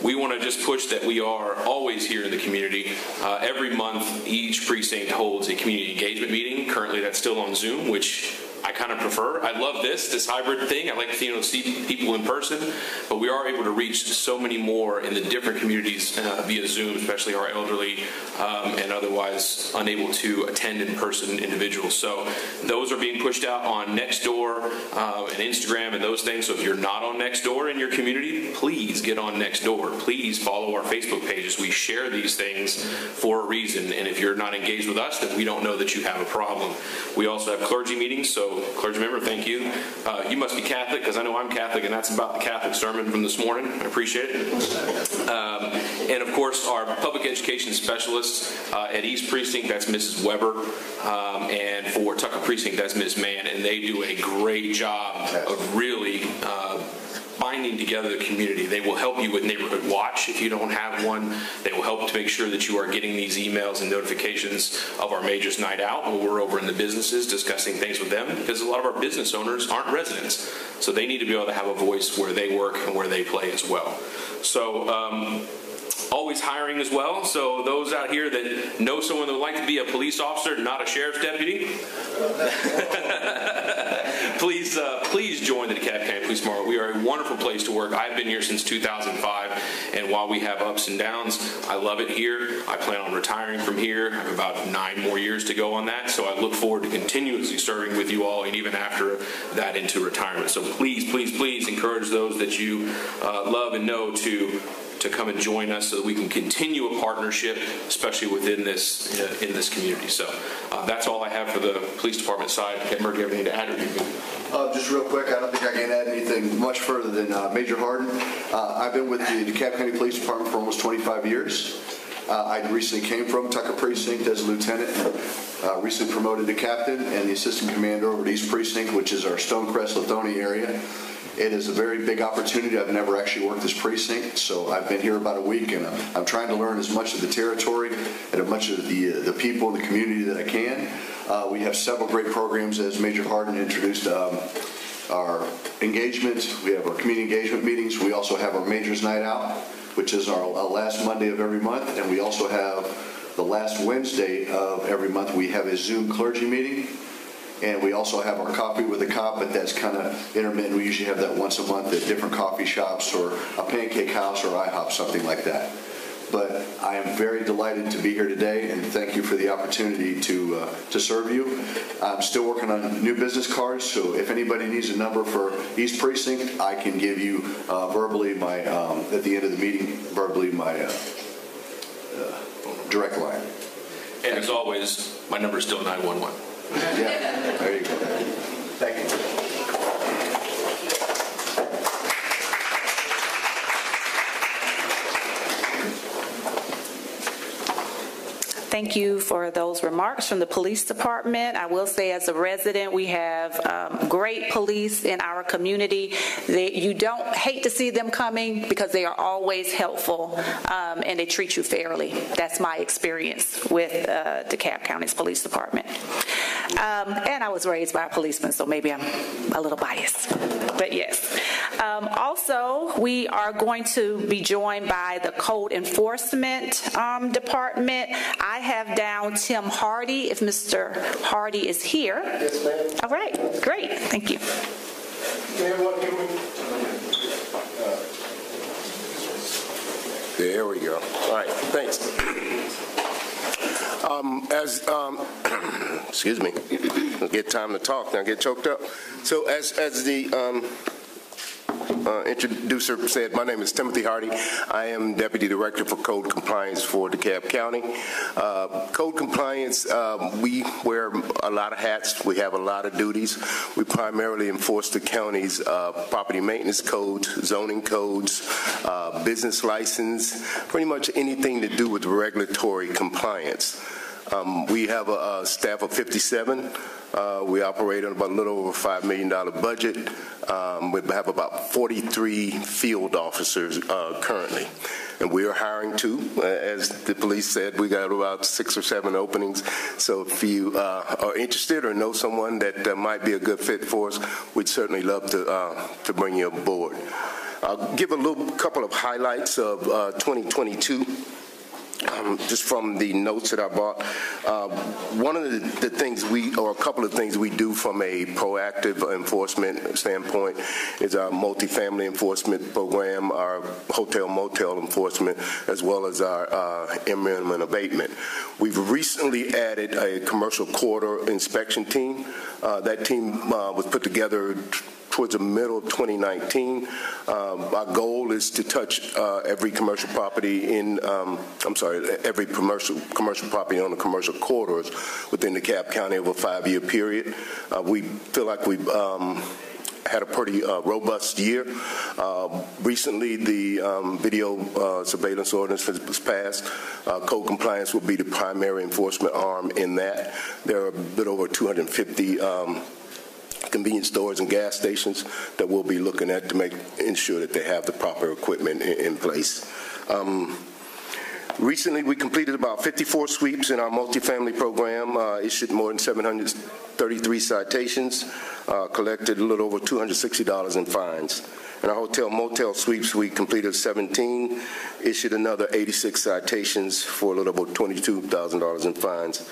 We want to just push that we are always here in the community. Every month, each precinct holds a community engagement meeting. Currently, that's still on Zoom, which I kind of prefer. I love this hybrid thing. I like to, see people in person, but we are able to reach so many more in the different communities via Zoom, especially our elderly and otherwise unable to attend in person individuals. So those are being pushed out on Nextdoor and Instagram and those things. So if you're not on Nextdoor in your community, please get on Nextdoor. Please follow our Facebook pages. We share these things for a reason, and if you're not engaged with us, then we don't know that you have a problem. We also have clergy meetings, so clergy member, thank you. You must be Catholic, because I know I'm Catholic, and that's about the Catholic sermon from this morning. I appreciate it. And of course, our public education specialists at East Precinct, that's Mrs. Weber, and for Tucker Precinct, that's Ms. Mann, and they do a great job of really binding together the community. They will help you with Neighborhood Watch if you don't have one. They will help to make sure that you are getting these emails and notifications of our Majors Night Out when we're over in the businesses discussing things with them, because a lot of our business owners aren't residents. So they need to be able to have a voice where they work and where they play as well. So always hiring as well. So those out here that know someone that would like to be a police officer, not a sheriff's deputy, please join the DeKalb County Police Department. We are a wonderful place to work. I've been here since 2005, and while we have ups and downs, I love it here. I plan on retiring from here. I have about 9 more years to go on that, so I look forward to continuously serving with you all, and even after that into retirement. So please, please, please encourage those that you love and know to come and join us so that we can continue a partnership, especially within this in this community. So that's all I have for the police department side. Captain Berg, do you have anything to add or anything? Just real quick, I don't think I can add anything much further than Major Harden. I've been with the DeKalb County Police Department for almost 25 years. I recently came from Tucker Precinct as a lieutenant, recently promoted to captain and the assistant commander over at East Precinct, which is our Stonecrest, Lithonia area. It is a very big opportunity. I've never actually worked this precinct, so I've been here about a week, and I'm trying to learn as much of the territory and as much of the people in the community that I can. We have several great programs, as Major Harden introduced. Our engagement, we have our community engagement meetings. We also have our Majors Night Out, which is our last Monday of every month, and we also have the last Wednesday of every month. We have a Zoom clergy meeting. And we also have our coffee with a cop, but that's kind of intermittent. We usually have that once a month at different coffee shops or a pancake house or IHOP, something like that. But I am very delighted to be here today, and thank you for the opportunity to serve you. I'm still working on new business cards, so if anybody needs a number for East Precinct, I can give you verbally my, at the end of the meeting, verbally my direct line. And as always, my number is still 911. Yeah, there you go. Thank you. Thank you for those remarks from the police department. I will say, as a resident, we have great police in our community. You don't hate to see them coming because they are always helpful and they treat you fairly. That's my experience with DeKalb County's police department. And I was raised by a policeman, so maybe I'm a little biased, but yes. Also, we are going to be joined by the code enforcement department. I have down Tim Hardy, if Mr. Hardy is here. Yes, ma'am. All right, great, thank you. There we go. All right, thanks. Excuse me, I'll get time to talk, now get choked up. So as the introducer said, my name is Timothy Hardy. I am Deputy Director for Code Compliance for DeKalb County. Code Compliance, we wear a lot of hats. We have a lot of duties. We primarily enforce the county's property maintenance codes, zoning codes, business license, pretty much anything to do with regulatory compliance. We have a staff of 57. We operate on about a little over a $5 million budget. We have about 43 field officers currently. And we are hiring two. As the police said, we got about 6 or 7 openings. So if you are interested or know someone that might be a good fit for us, we'd certainly love to bring you aboard. I'll give a couple of highlights of 2022. Just from the notes that I bought, one of the things or a couple of things we do from a proactive enforcement standpoint is our multifamily enforcement program, our hotel motel enforcement, as well as our imminent abatement. We've recently added a commercial corridor inspection team. That team was put together towards the middle of 2019. Our goal is to touch every commercial property in, every commercial property on the commercial corridors within DeKalb County over a 5-year period. We feel like we've had a pretty robust year. Recently, the video surveillance ordinance was passed. Code compliance will be the primary enforcement arm in that. There are a bit over 250 convenience stores and gas stations that we'll be looking at to ensure that they have the proper equipment in place. Recently, we completed about 54 sweeps in our multifamily program, issued more than 733 citations, collected a little over $260 in fines. In our hotel motel sweeps, we completed 17, issued another 86 citations for a little over $22,000 in fines.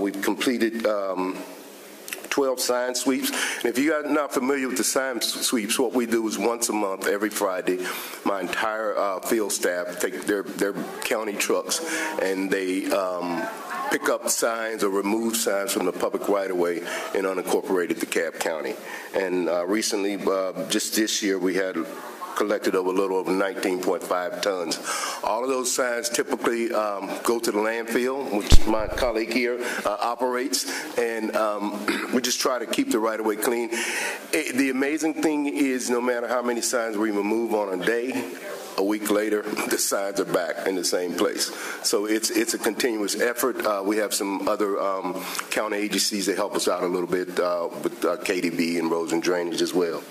We've completed 12 sign sweeps. And if you are not familiar with the sign sweeps, what we do is once a month, every Friday, my entire field staff take their county trucks and they pick up signs or remove signs from the public right-of-way in unincorporated DeKalb County. And recently, just this year, we had collected over a little over 19.5 tons. All of those signs typically go to the landfill, which my colleague here operates, and we just try to keep the right-of-way clean. The amazing thing is, no matter how many signs we remove on a day, a week later, the signs are back in the same place. So it's a continuous effort. We have some other county agencies that help us out a little bit with KDB and roads and drainage as well.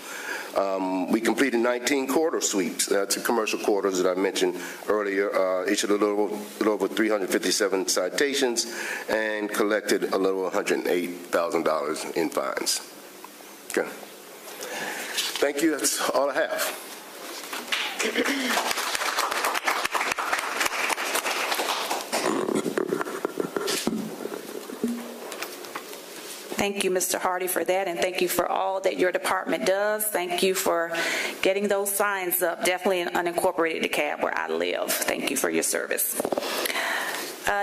We completed 19 corridor sweeps. That's the commercial corridors that I mentioned earlier. Issued a little over 357 citations and collected a little $108,000 in fines. Okay. Thank you. That's all I have. Thank you, Mr. Hardy, for that, and thank you for all that your department does. Thank you for getting those signs up, definitely in unincorporated DeKalb where I live. Thank you for your service.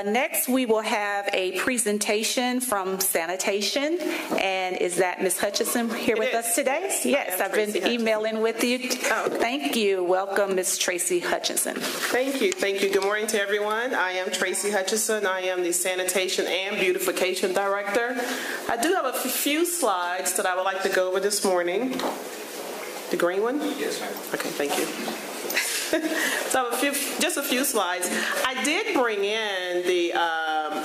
Next, we will have a presentation from sanitation, and is that Ms. Hutchinson here with us today? Yes, I've been emailing with you. Oh, okay. Thank you. Welcome, Ms. Tracy Hutchinson. Thank you. Thank you. Good morning to everyone. I am Tracy Hutchinson. I am the Sanitation and Beautification Director. I do have a few slides that I would like to go over this morning. The green one? Yes, ma'am. Okay, thank you. So just a few slides. I did bring in the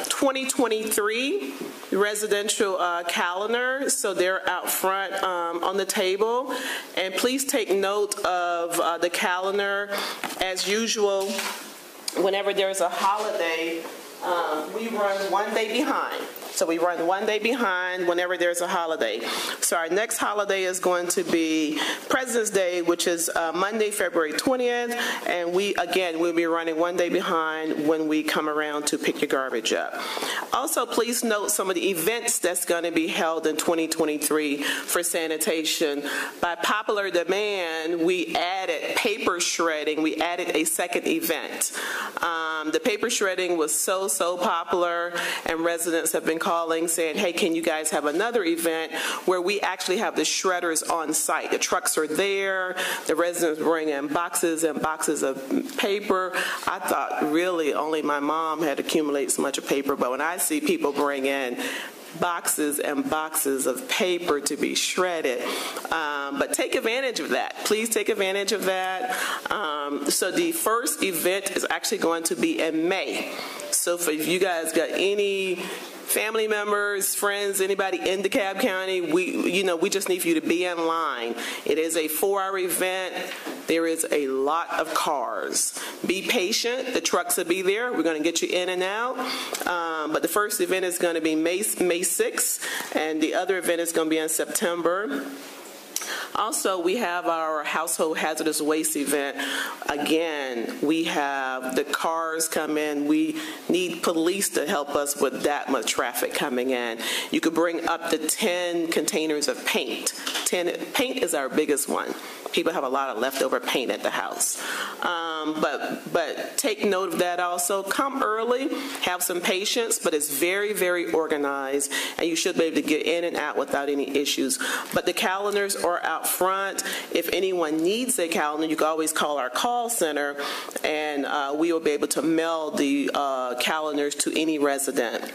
2023 residential calendar, so they're out front on the table. And please take note of the calendar. As usual, whenever there's a holiday, we run one day behind. So we run one day behind whenever there's a holiday. So our next holiday is going to be President's Day, which is Monday, February 20th. And we, again, we'll be running one day behind when we come around to pick your garbage up. Also, please note some of the events that's going to be held in 2023 for sanitation. By popular demand, we added paper shredding. We added a second event. The paper shredding was so popular, and residents have been calling saying, hey, can you guys have another event where we actually have the shredders on site? The trucks are there, the residents bring in boxes and boxes of paper. I thought really only my mom had accumulated so much of paper, but when I see people bring in boxes and boxes of paper to be shredded, but take advantage of that. Please take advantage of that. So the first event is actually going to be in May. So for you guys got any family members, friends, anybody in DeKalb County, we just need for you to be in line. It is a 4-hour event. There is a lot of cars. Be patient. The trucks will be there. We're going to get you in and out. But the first event is going to be May 6th, and the other event is going to be in September. Also, we have our household hazardous waste event. Again, we have the cars come in. We need police to help us with that much traffic coming in. You could bring up to 10 containers of paint. 10 paint is our biggest one. People have a lot of leftover paint at the house. But take note of that also. Come early, have some patience, but it's very, very organized, and you should be able to get in and out without any issues. But the calendars are out front. If anyone needs a calendar, you can always call our call center, and we will be able to mail the calendars to any resident.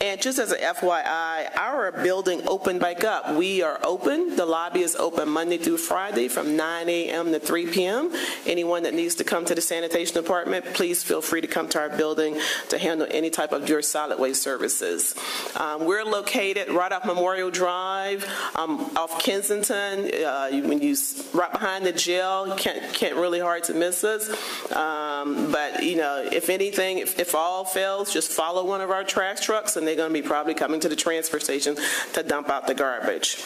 And just as an FYI, our building opened back up. We are open. The lobby is open Monday through Friday from 9 a.m. to 3 p.m. Anyone that needs to come to the sanitation department, please feel free to come to our building to handle any type of your solid waste services. We're located right off Memorial Drive, off Kensington. When you right behind the jail, you can't really hard to miss us. But you know, if anything, if all fails, just follow one of our trash trucks, and they're going to be probably coming to the transfer station to dump out the garbage.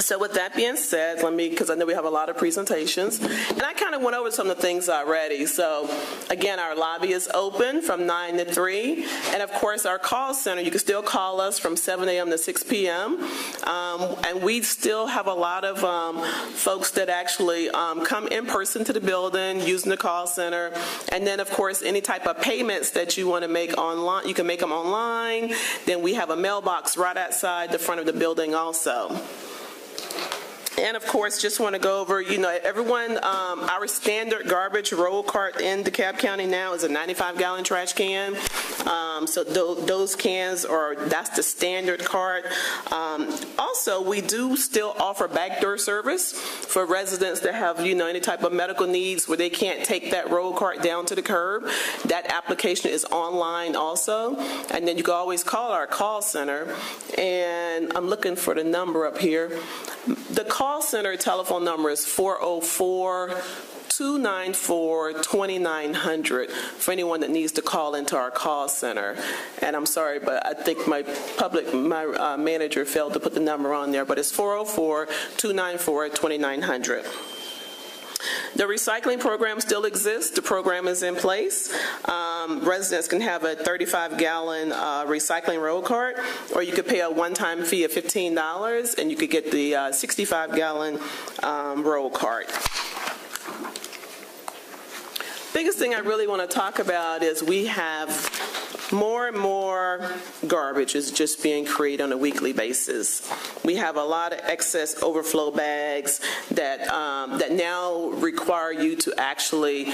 So with that being said, because I know we have a lot of presentations, and I kind of went over some of the things already. So again, our lobby is open from 9 to 3. And of course, our call center, you can still call us from 7 a.m. to 6 p.m. And we still have a lot of folks that actually come in person to the building using the call center. And then of course, any type of payments that you want to make online, you can make them online. Then we have a mailbox right outside the front of the building also. And of course, just want to go over, everyone, our standard garbage roll cart in DeKalb County now is a 95-gallon trash can. So those cans that's the standard cart. Also, we do still offer backdoor service for residents that have, any type of medical needs where they can't take that roll cart down to the curb. That application is online also. And then you can always call our call center. And I'm looking for the number up here. The call center telephone number is 404-294-2900 for anyone that needs to call into our call center. And I'm sorry, but I think my manager failed to put the number on there, but it's 404-294-2900. The recycling program still exists. The program is in place. Residents can have a 35-gallon recycling roll cart, or you could pay a one-time fee of $15, and you could get the 65-gallon roll cart. Biggest thing I really want to talk about is we have more and more garbage is just being created on a weekly basis. We have a lot of excess overflow bags that that now require you to actually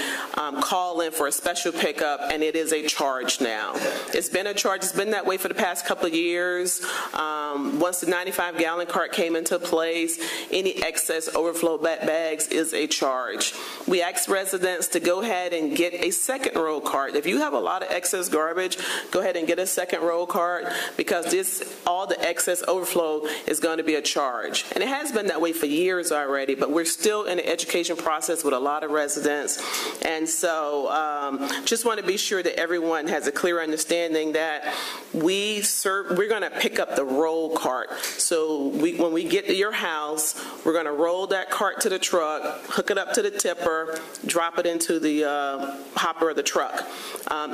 call in for a special pickup, and it is a charge now. It's been a charge. It's been that way for the past couple of years. Once the 95-gallon cart came into place, any excess overflow bags is a charge. We ask residents to go ahead and get a second roll cart. If you have a lot of excess garbage, go ahead and get a second roll cart, because all the excess overflow is going to be a charge. And it has been that way for years already, but we're still in the education process with a lot of residents. And so just want to be sure that everyone has a clear understanding that we're going to pick up the roll cart. So when we get to your house, we're going to roll that cart to the truck, hook it up to the tipper, drop it into the hopper of the truck.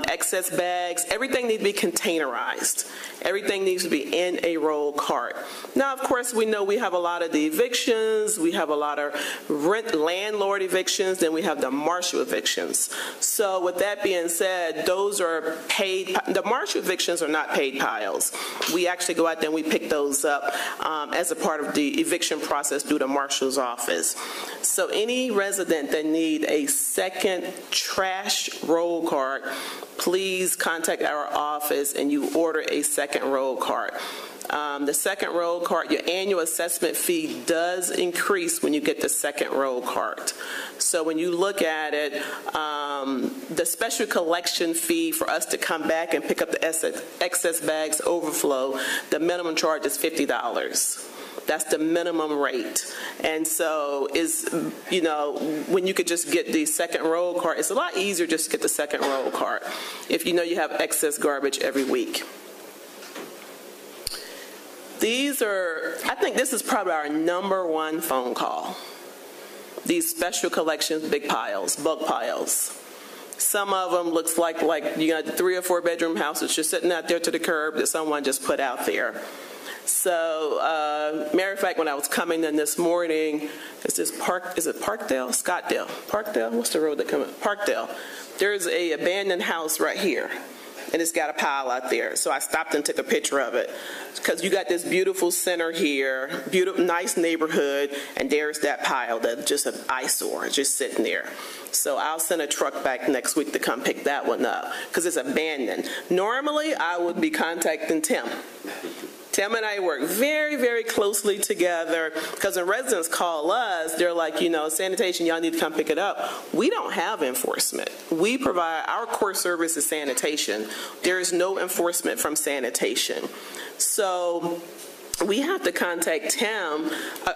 Excess bags, everything needs to be containerized. Everything needs to be in a roll cart. Now, of course, we know we have a lot of the evictions, we have a lot of landlord evictions, then we have the marshal evictions. So with that being said, those are paid, the marshal evictions are not paid piles. We actually go out there and we pick those up as a part of the eviction process through the marshal's office. So any resident that need a second trash roll cart, please contact our office and you order a second roll cart. The second roll cart, your annual assessment fee does increase when you get the second roll cart. So when you look at it, the special collection fee for us to come back and pick up the excess bags overflow, the minimum charge is $50. That's the minimum rate. And so is, you know, when you could just get the second roll cart, it's a lot easier just to get the second roll cart if you know you have excess garbage every week. These are, I think this is probably our #1 phone call. These special collections, big piles, bulk piles. Some of them looks like you got 3 or 4 bedroom houses just sitting out there to the curb that someone just put out there. So, matter of fact, when I was coming in this morning, Parkdale. There's a abandoned house right here, and it's got a pile out there. So I stopped and took a picture of it, because you got this beautiful center here, beautiful, nice neighborhood, and there's that pile that's just an eyesore, just sitting there. So I'll send a truck back next week to come pick that one up, because it's abandoned. Normally, I would be contacting Tim. Tim and I work very, very closely together, because when residents call us, they're like, you know, sanitation, y'all need to come pick it up. We don't have enforcement. We provide, our core service is sanitation. There is no enforcement from sanitation. So we have to contact Tim,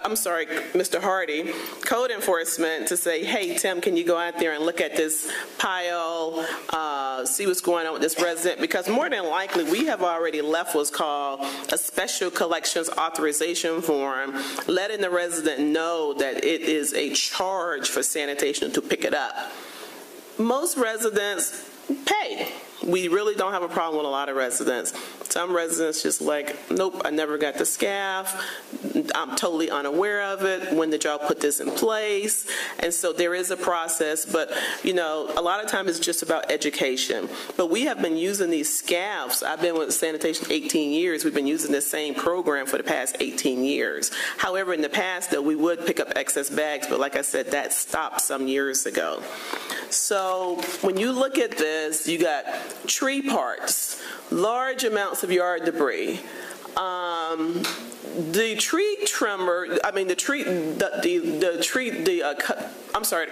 I'm sorry, Mr. Hardy, code enforcement, to say, hey, Tim, can you go out there and look at this pile, see what's going on with this resident? Because more than likely, we have already left what's called a special collections authorization form, letting the resident know that it is a charge for sanitation to pick it up. Most residents pay. We really don't have a problem with a lot of residents. Some residents just like, nope, I never got the SCAF. I'm totally unaware of it. When did y'all put this in place? And so there is a process, but you know, a lot of times it's just about education. But we have been using these SCAFs. I've been with sanitation 18 years. We've been using this same program for the past 18 years. However, in the past though, we would pick up excess bags, but like I said, that stopped some years ago. So when you look at this, you got tree parts, large amounts of yard debris. The tree trimmer, I mean the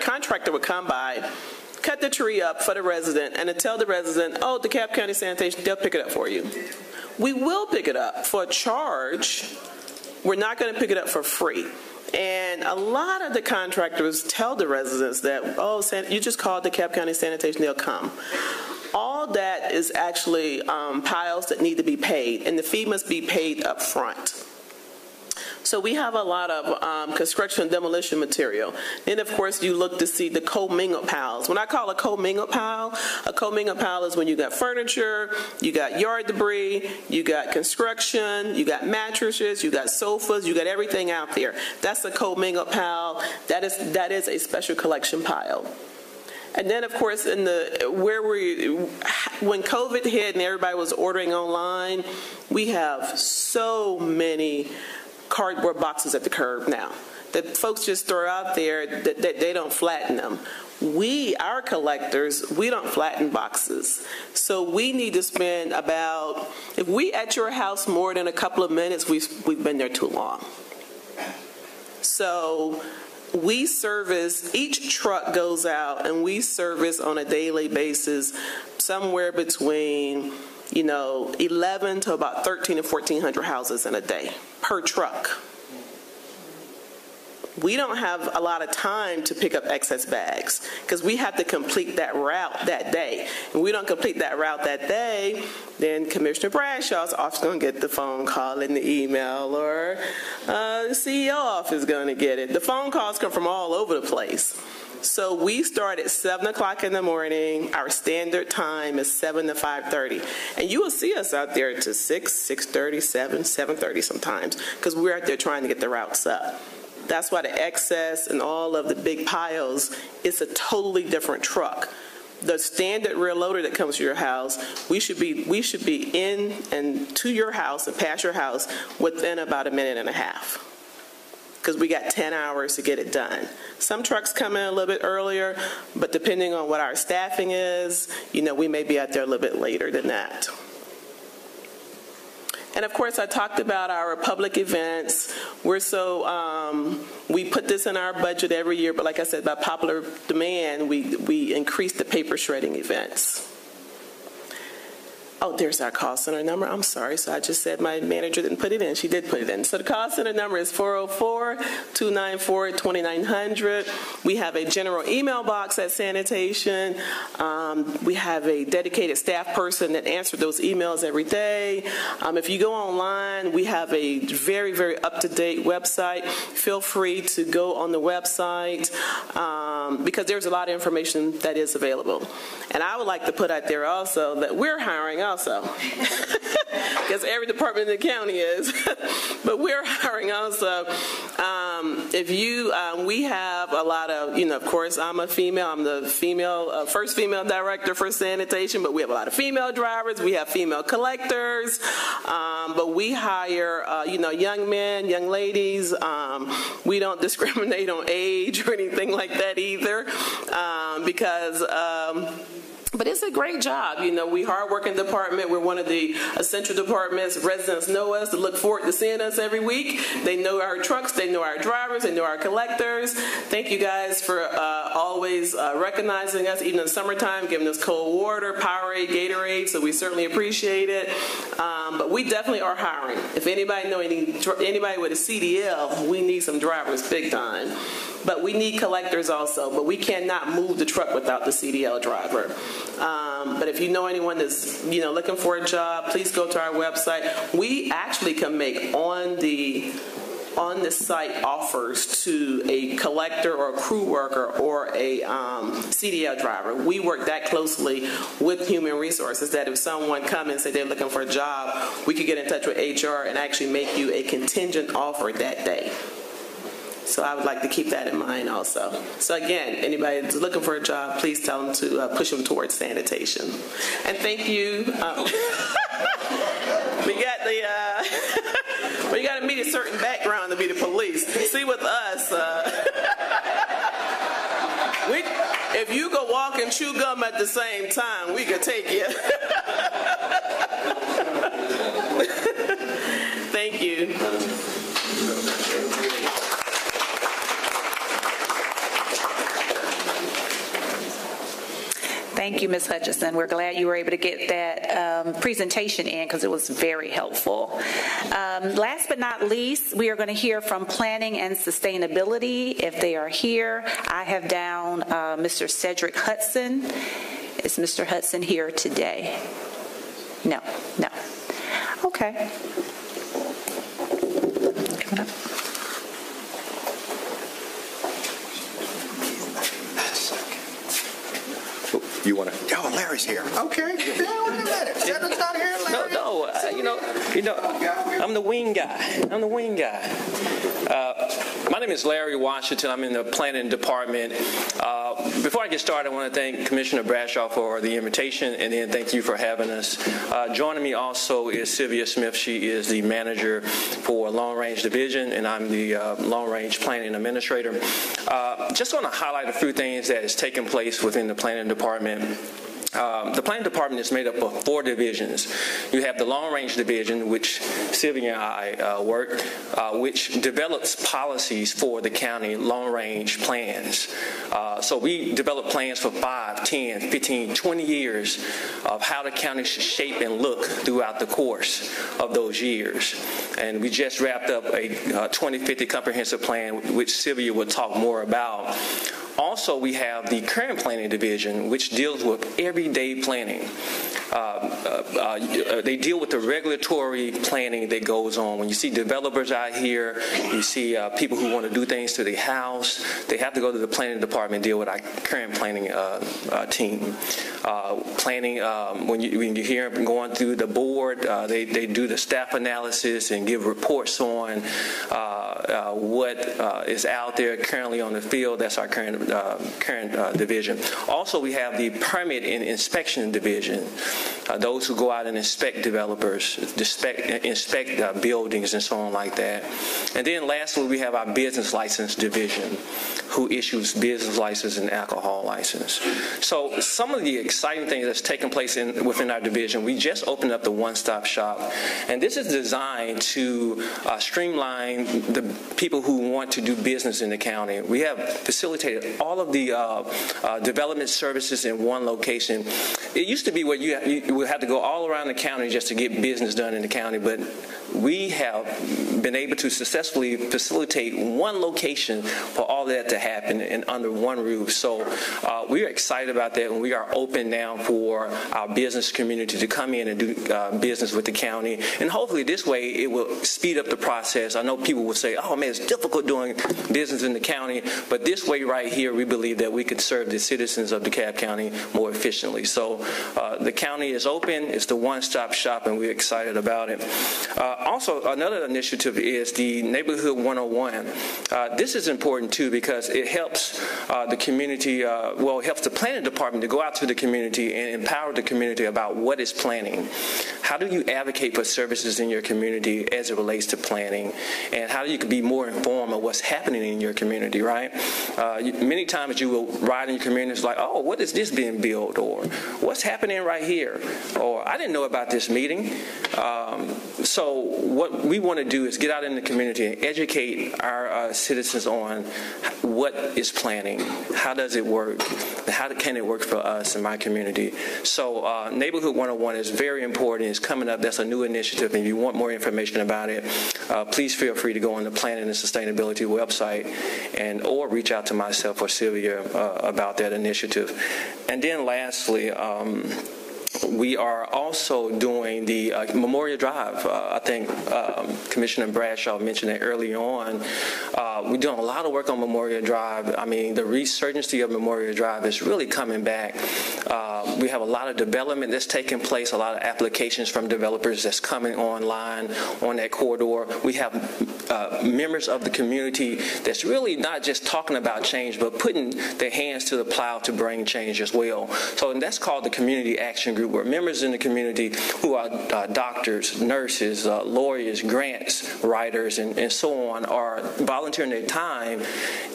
contractor would come by, cut the tree up for the resident, and to tell the resident, oh, DeKalb County Sanitation, they'll pick it up for you. We will pick it up for a charge. We're not going to pick it up for free. And a lot of the contractors tell the residents that, oh, you just called DeKalb County Sanitation, they'll come. All that is actually piles that need to be paid, and the fee must be paid up front. So we have a lot of construction and demolition material. Then, of course, you look to see the co-mingled piles. When I call a co-mingled pile is when you got furniture, you got yard debris, you got construction, you got mattresses, you got sofas, you got everything out there. That's a co-mingled pile. That is a special collection pile. And then, of course, when COVID hit and everybody was ordering online, we have so many cardboard boxes at the curb now that folks just throw out there, that they don't flatten them. We, our collectors, we don't flatten boxes. So we need to spend about, if we at your house more than a couple of minutes, we've been there too long. So we service, each truck goes out and we service on a daily basis somewhere between, 11 to about 1,300 to 1,400 houses in a day per truck. We don't have a lot of time to pick up excess bags because we have to complete that route that day. If we don't complete that route that day, then Commissioner Bradshaw is often going to get the phone call and the email, or the CEO office is going to get it. The phone calls come from all over the place. So we start at 7 o'clock in the morning. Our standard time is 7 to 5:30. And you will see us out there to 6, 6:30, 7, 7:30 sometimes because we're out there trying to get the routes up. That's why the excess and all of the big piles, it's a totally different truck. The standard rear loader that comes to your house, we should be in and to your house and past your house within about a minute and a half, because we got 10 hours to get it done. Some trucks come in a little bit earlier, but depending on what our staffing is, we may be out there a little bit later than that. And of course, I talked about our public events. We're so, we put this in our budget every year, but like I said, by popular demand, we increased the paper shredding events. Oh, there's our call center number. I'm sorry, so I just said my manager didn't put it in. She did put it in. So the call center number is 404-294-2900. We have a general email box at sanitation. We have a dedicated staff person that answers those emails every day. If you go online, we have a very, very up-to-date website. Feel free to go on the website because there's a lot of information that is available. And I would like to put out there also that we're hiring also, because every department in the county is, but we're hiring also. We have a lot of, of course, I'm the female, first female director for sanitation, but we have a lot of female drivers, we have female collectors, but we hire, young men, young ladies. We don't discriminate on age or anything like that either, but it's a great job. We hard-working department. We're one of the essential departments. Residents know us. They look forward to seeing us every week. They know our trucks. They know our drivers. They know our collectors. Thank you guys for always recognizing us, even in the summertime, giving us cold water, Powerade, Gatorade, so we certainly appreciate it. But we definitely are hiring. If anybody knows anybody with a CDL, we need some drivers big time. But we need collectors also, but we cannot move the truck without the CDL driver. But if you know anyone that's looking for a job, please go to our website. We actually can make on the site offers to a collector or a crew worker or a CDL driver. We work that closely with human resources that if someone comes and say they're looking for a job, we could get in touch with HR and actually make you a contingent offer that day. So I would like to keep that in mind also. So again, anybody that's looking for a job, please tell them to push them towards sanitation. And thank you. You got to meet a certain background to be the police. See, with us, if you could walk and chew gum at the same time, we could take you. Thank you. Thank you, Ms. Hutchinson. We're glad you were able to get that presentation in because it was very helpful. Last but not least, we are going to hear from Planning and Sustainability. If they are here, I have down Mr. Cedric Hudson. Is Mr. Hudson here today? No, no. Okay. Coming up. You want to? Oh, Larry's here. Okay. Yeah, wait a minute. Cedric's not here, Larry. No, no. I'm the wing guy. My name is Larry Washington. I'm in the planning department. Before I get started, I want to thank Commissioner Bradshaw for the invitation, and then thank you for having us. Joining me also is Sylvia Smith. She is the manager for Long Range Division, and I'm the Long Range Planning Administrator. Just want to highlight a few things that is taking place within the planning department. The planning department is made up of four divisions. You have the long range division, which Sylvia and I work, which develops policies for the county long range plans. So we develop plans for 5, 10, 15, 20 years of how the county should shape and look throughout the course of those years. And we just wrapped up a 2050 comprehensive plan, which Sylvia will talk more about. Also, we have the current planning division, which deals with everyday planning. They deal with the regulatory planning that goes on. When you see developers out here, you see people who want to do things to their house, they have to go to the planning department and deal with our current planning team. Planning, when you hear them going through the board, they do the staff analysis and give reports on what is out there currently on the field. That's our current division. Also, we have the permit and inspection division. Those who go out and inspect developers, inspect buildings and so on like that. And then lastly, we have our business license division, who issues business license and alcohol license. So some of the exciting things that's taking place within our division, we just opened up the one-stop shop. And this is designed to streamline the people who want to do business in the county. We have facilitated all of the development services in one location. It used to be where you would have to go all around the county just to get business done in the county, but we have been able to successfully facilitate one location for all that to happen and under one roof. So we are excited about that, and we are open now for our business community to come in and do business with the county. And hopefully this way it will speed up the process. I know people will say, oh man, it's difficult doing business in the county, but this way right here, we believe that we could serve the citizens of DeKalb County more efficiently. So the county is open, it's the one-stop shop, and we're excited about it. Also, another initiative is the Neighborhood 101. This is important too, because it helps the community, well, it helps the planning department to go out to the community and empower the community about what is planning. How do you advocate for services in your community as it relates to planning, and how do you be more informed of what's happening in your community, right? Many times you will ride in your community, it's like, oh, what is this being built, or what's happening right here, or I didn't know about this meeting. So what we want to do is get out in the community and educate our citizens on what is planning, how does it work, how can it work for us in my community. So Neighborhood 101 is very important. It's coming up. That's a new initiative, and if you want more information about it, please feel free to go on the Planning and Sustainability website and or reach out to myself or Sylvia about that initiative. And then lastly, we are also doing the Memorial Drive. I think Commissioner Bradshaw mentioned that early on. We're doing a lot of work on Memorial Drive. I mean, the resurgency of Memorial Drive is really coming back. We have a lot of development that's taking place, a lot of applications from developers that's coming online on that corridor. We have members of the community that's really not just talking about change, but putting their hands to the plow to bring change as well. So, and that's called the Community Action Group, where members in the community who are doctors, nurses, lawyers, grants writers, and so on are volunteering their time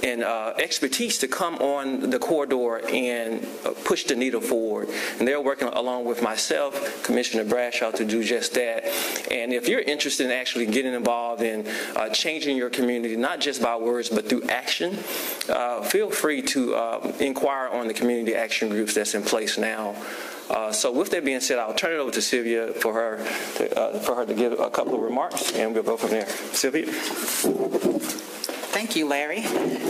and expertise to come on the corridor and push the needle forward. And they're working along with myself, Commissioner Bradshaw, to do just that. And if you're interested in actually getting involved in changing your community, not just by words but through action, feel free to inquire on the community action groups that's in place now. So with that being said, I'll turn it over to Sylvia for her to give a couple of remarks, and we'll go from there. Sylvia. Thank you, Larry.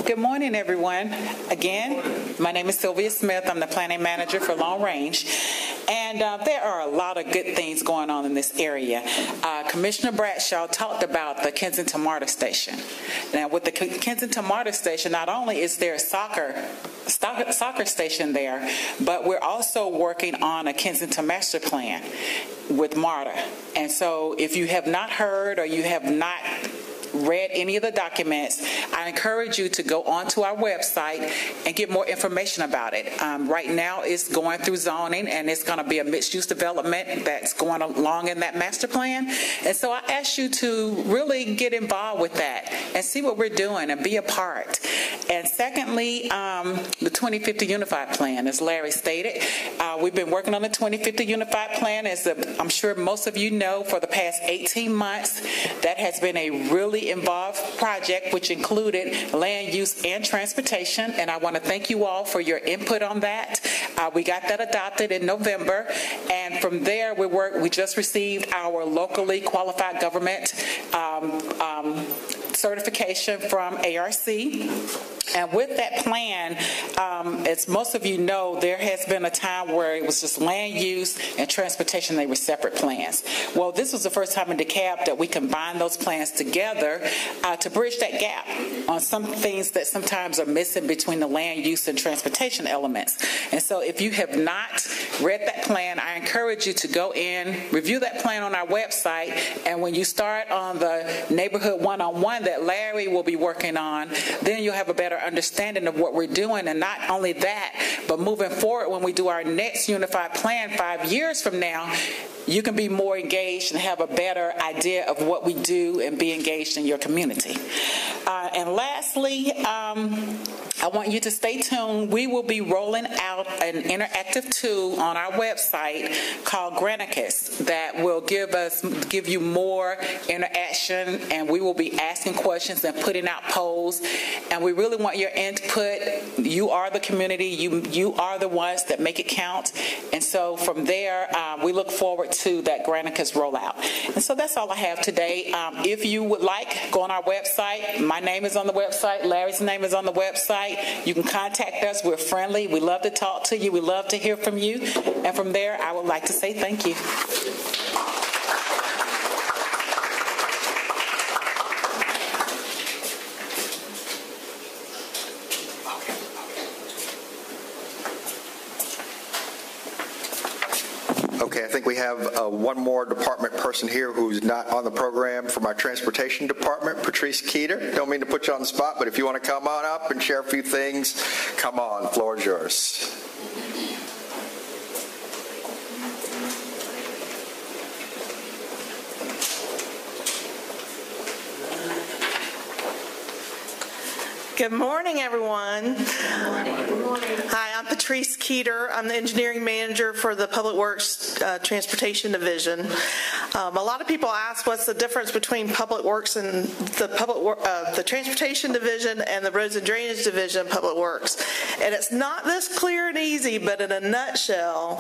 Good morning, everyone. Again, my name is Sylvia Smith. I'm the planning manager for Long Range. And there are a lot of good things going on in this area. Commissioner Bradshaw talked about the Kensington MARTA Station. Now, with the Kensington MARTA Station, not only is there a soccer station there, but we're also working on a Kensington master plan with MARTA. And so if you have not heard or you have not read any of the documents, I encourage you to go onto our website and get more information about it. Right now, it's going through zoning, and it's going to be a mixed-use development that's going along in that master plan. And so I ask you to really get involved with that and see what we're doing and be a part. And secondly, the 2050 Unified Plan, as Larry stated, we've been working on the 2050 Unified Plan, as I'm sure most of you know, for the past 18 months. That has been a really involved project, which included land use and transportation, and I want to thank you all for your input on that. We got that adopted in November, and from there we just received our locally qualified government certification from ARC. And with that plan, as most of you know, there has been a time where it was just land use and transportation, they were separate plans. Well, this was the first time in DeKalb that we combined those plans together to bridge that gap on some things that sometimes are missing between the land use and transportation elements. And so if you have not read that plan, I encourage you to go in, review that plan on our website, and when you start on the neighborhood one-on-one that Larry will be working on, then you'll have a better understanding of what we're doing. And not only that, but moving forward, when we do our next unified plan 5 years from now, you can be more engaged and have a better idea of what we do and be engaged in your community. And lastly, I want you to stay tuned. We will be rolling out an interactive tool on our website called Granicus that will give you more interaction, and we will be asking questions and putting out polls. And we really want your input. You are the community. You are the ones that make it count. And so from there, we look forward to that Granicus rollout. And so that's all I have today. If you would like, go on our website. My name is on the website. Larry's name is on the website. You can contact us. We're friendly. We love to talk to you. We love to hear from you. And from there, I would like to say thank you. Okay, I think we have one more department person here who's not on the program from our transportation department, Patrice Keeter. Don't mean to put you on the spot, but if you want to come on up and share a few things, come on, floor is yours. Good morning, everyone. Good morning. Good morning. Hi, I'm Patrice Keeter. I'm the engineering manager for the Public Works Transportation Division. A lot of people ask what's the difference between Public Works and the Transportation Division and the Roads and Drainage Division of Public Works. And it's not this clear and easy, but in a nutshell,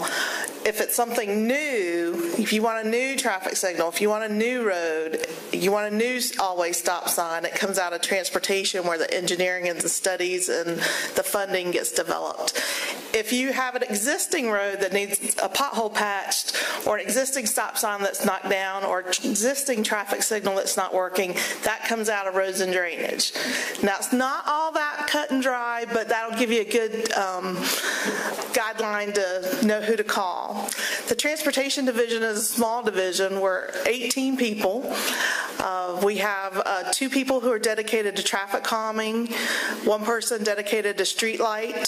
if it's something new, if you want a new traffic signal, if you want a new road, you want a new always stop sign, it comes out of transportation where the engineering and the studies and the funding gets developed. If you have an existing road that needs a pothole patched, or an existing stop sign that's knocked down, or existing traffic signal that's not working, that comes out of roads and drainage. Now, it's not all that cut and dry, but that'll give you a good guideline to know who to call. The Transportation Division is a small division. We're 18 people. We have 2 people who are dedicated to traffic calming, 1 person dedicated to street light,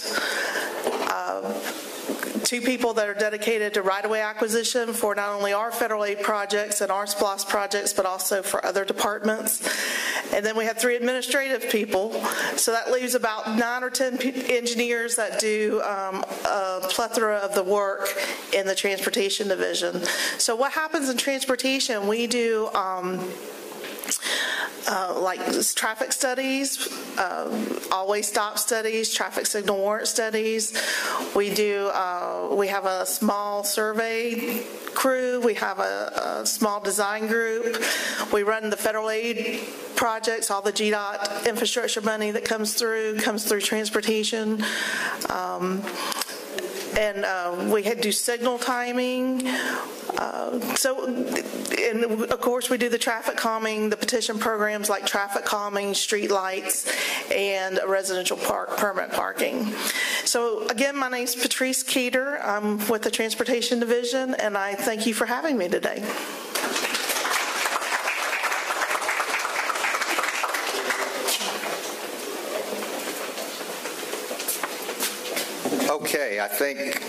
2 people that are dedicated to right-of-way acquisition for not only our federal aid projects and our SPLOST projects, but also for other departments. And then we have 3 administrative people. So that leaves about 9 or 10 engineers that do a plethora of the work in the Transportation Division. So what happens in transportation, we do like traffic studies, always stop studies, traffic signal warrant studies. We do. We have a small survey crew. We have a small design group. We run the federal aid projects. All the GDOT infrastructure money that comes through transportation. And we do signal timing. And of course we do the traffic calming, the petition programs like traffic calming, street lights, and residential permit parking. So again, my name's Patrice Keeter. I'm with the Transportation Division, and I thank you for having me today. Okay, I think,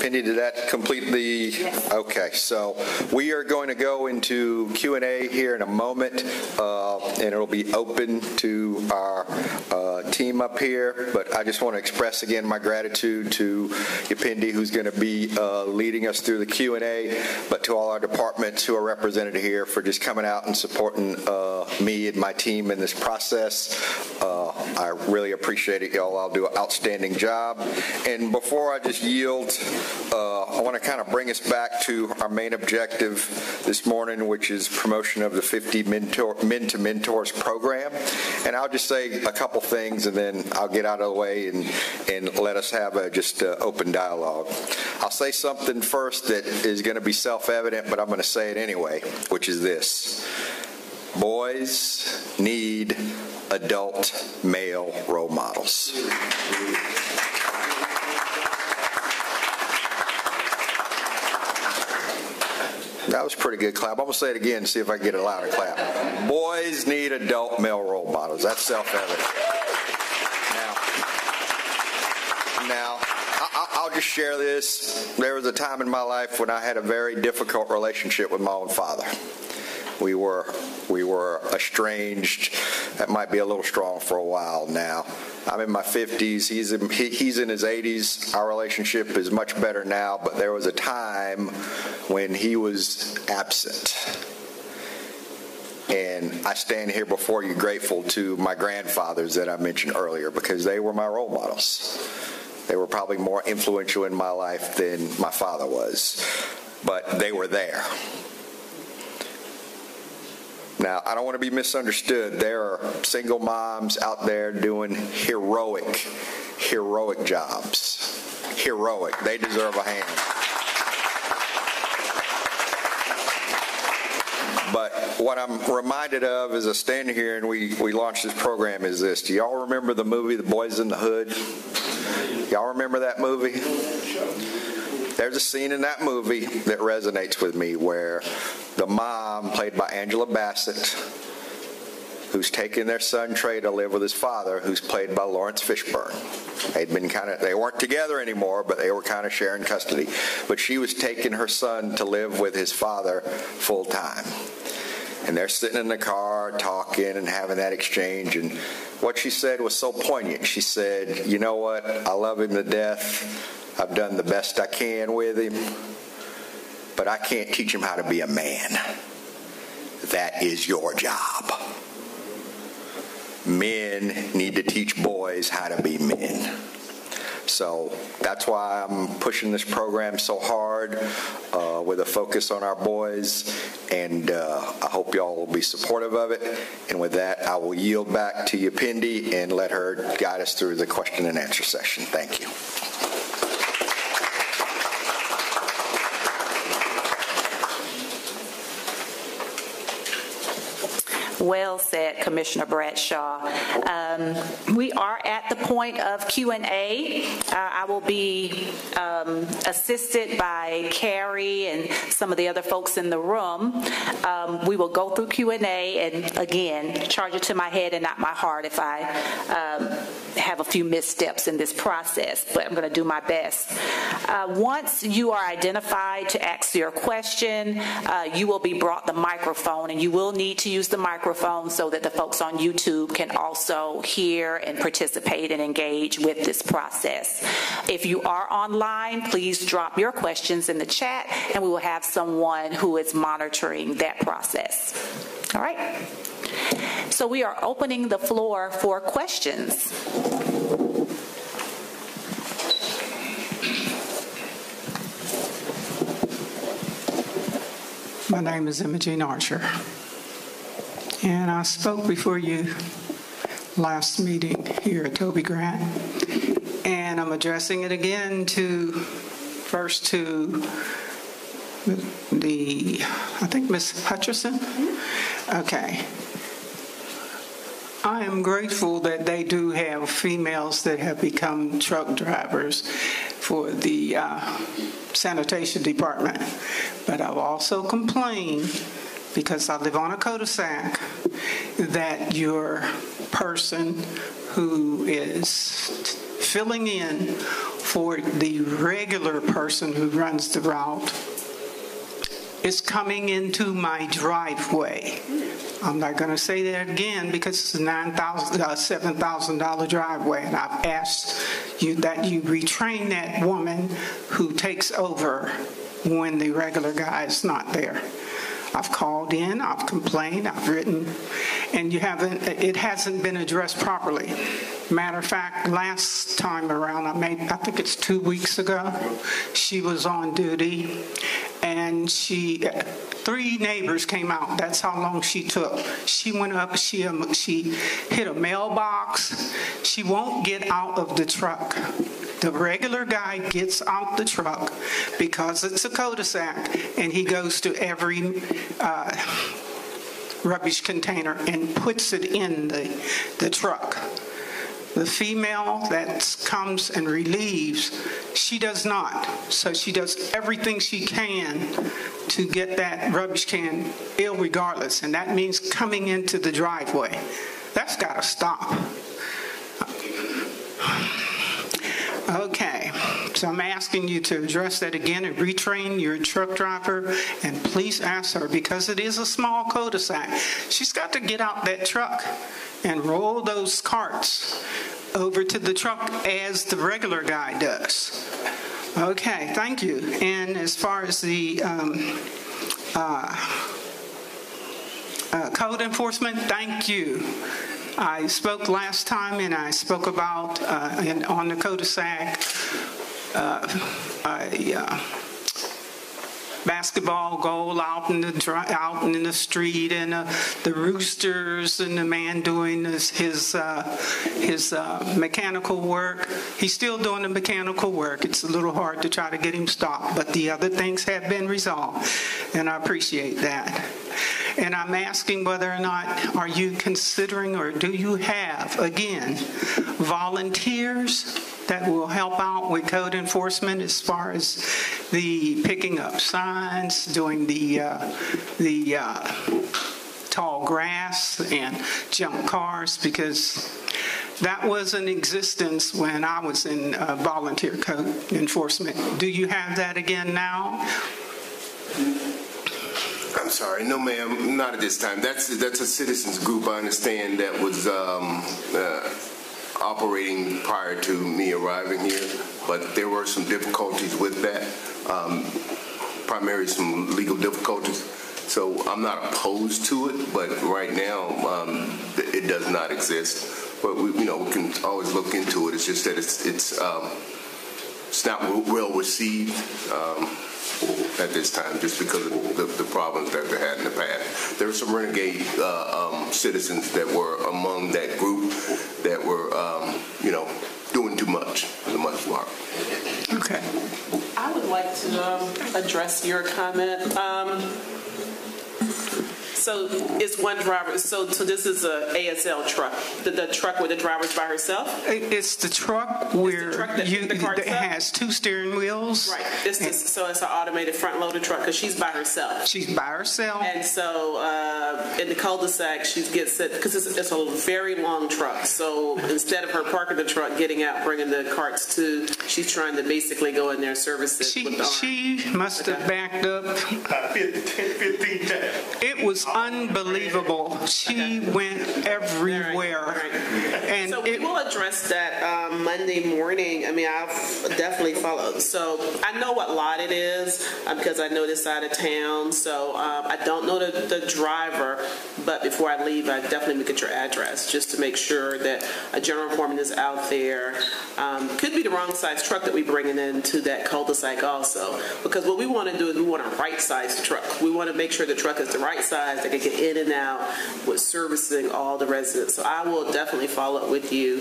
Penny, did that complete the? Yes. Okay, so we are going to go into Q&A here in a moment, and it'll be open to our team up here, but I just want to express again my gratitude to Upendi, who's going to be leading us through the Q&A, but to all our departments who are represented here for just coming out and supporting me and my team in this process. I really appreciate it, y'all. I'll do an outstanding job. And before I just yield, I want to kind of bring us back to our main objective this morning, which is promotion of the 50 Men to Mentors program. And I'll just say a couple things, and then I'll get out of the way and let us have a, just open dialogue. I'll say something first that is going to be self-evident, but I'm going to say it anyway, which is this. Boys need adult male role models. That was a pretty good clap. I'm going to say it again and see if I can get a louder clap. Boys need adult male role models. That's self-evident. Now, I'll just share this. There was a time in my life when I had a very difficult relationship with my own father. We were estranged. That might be a little strong for a while now. I'm in my 50s. He's in his 80s. Our relationship is much better now, but there was a time when he was absent. And I stand here before you grateful to my grandfathers that I mentioned earlier, because they were my role models. They were probably more influential in my life than my father was, but they were there. Now, I don't want to be misunderstood. There are single moms out there doing heroic jobs. Heroic. They deserve a hand. But what I'm reminded of as I stand here and we launched this program is this. Do y'all remember the movie, The Boys in the Hood? Y'all remember that movie? There's a scene in that movie that resonates with me where the mom, played by Angela Bassett, who's taking their son Trey to live with his father, who's played by Lawrence Fishburne. They weren't together anymore, but they were kind of sharing custody. But she was taking her son to live with his father full time. And they're sitting in the car talking and having that exchange. And what she said was so poignant. She said, you know what? I love him to death. I've done the best I can with him, but I can't teach him how to be a man. That is your job. Men need to teach boys how to be men. So that's why I'm pushing this program so hard with a focus on our boys, and I hope y'all will be supportive of it. And with that, I will yield back to Upendi and let her guide us through the question and answer session. Thank you. Well said, Commissioner Bradshaw. We are at the point of Q&A. I will be assisted by Carrie and some of the other folks in the room. We will go through Q&A, and again, charge it to my head and not my heart if I have a few missteps in this process, but I'm going to do my best. Once you are identified to ask your question, you will be brought the microphone, and you will need to use the microphone so that the folks on YouTube can also hear and participate and engage with this process. If you are online, please drop your questions in the chat, and we will have someone who is monitoring that process. All right. So we are opening the floor for questions. My name is Imogene Archer. And I spoke before you last meeting here at Tobie Grant, and I'm addressing it again to the, I think, Ms. Hutchinson. Okay. I am grateful that they do have females that have become truck drivers for the sanitation department, but I've also complained, because I live on a cul-de-sac, that your person who is filling in for the regular person who runs the route is coming into my driveway. I'm not going to say that again because it's a $7,000 driveway, and I've asked you that you retrain that woman who takes over when the regular guy is not there. I've called in, I've complained, I've written, and you haven't. It hasn't been addressed properly. Matter of fact, last time around, I think it's 2 weeks ago, she was on duty, and three neighbors came out. That's how long she took. She went up, she hit a mailbox. She won't get out of the truck. The regular guy gets out the truck because it's a cul-de-sac, and he goes to every rubbish container and puts it in the truck. The female that comes and relieves, she does not. So she does everything she can to get that rubbish can irregardless, and that means coming into the driveway. That's got to stop. Okay, so I'm asking you to address that again and retrain your truck driver, and please ask her, because it is a small cul-de-sac. She's got to get out that truck and roll those carts over to the truck as the regular guy does. Okay, thank you. And as far as the code enforcement, thank you. I spoke last time, and I spoke about, on the cul-de-sac, basketball goal out in the street, and the roosters, and the man doing his mechanical work. He's still doing the mechanical work. It's a little hard to try to get him stopped, but the other things have been resolved, and I appreciate that. And I'm asking whether or not, are you considering, or do you have, again, volunteers that will help out with code enforcement as far as the picking up signs, doing the tall grass and junk cars, because that was in existence when I was in volunteer code enforcement. Do you have that again now? I'm sorry, no ma'am, not at this time. That's a citizens group, I understand, that was operating prior to me arriving here, but there were some difficulties with that, primarily some legal difficulties. So I'm not opposed to it, but right now it does not exist. But we can always look into it. It's just that it's not well received at this time, just because of the problems that they had in the past. There were some renegade citizens that were among that group that were, doing too much for the much work. Okay. I would like to address your comment. So it's one driver. So this is a ASL truck. The truck where the driver's by herself. It's the truck where the truck that has two steering wheels. Right. So it's an automated front loader truck because she's by herself. She's by herself. And so in the cul-de-sac, she gets it because it's a very long truck. So instead of her parking the truck, getting out, bringing the carts to, she's trying to basically go in there and service it. She must have backed up. 15 times. It was unbelievable. She went everywhere. All right. And so we will address that Monday morning. I mean, I'll definitely follow. So I know what lot it is because I know this side of town. So I don't know the driver, but before I leave, I definitely will get your address just to make sure that a general foreman is out there. Could be the wrong size truck that we bringing into that cul-de-sac also, because what we want to do is we want a right size truck. We want to make sure the truck is the right size that can get in and out with servicing all the residents. So I will definitely follow up with you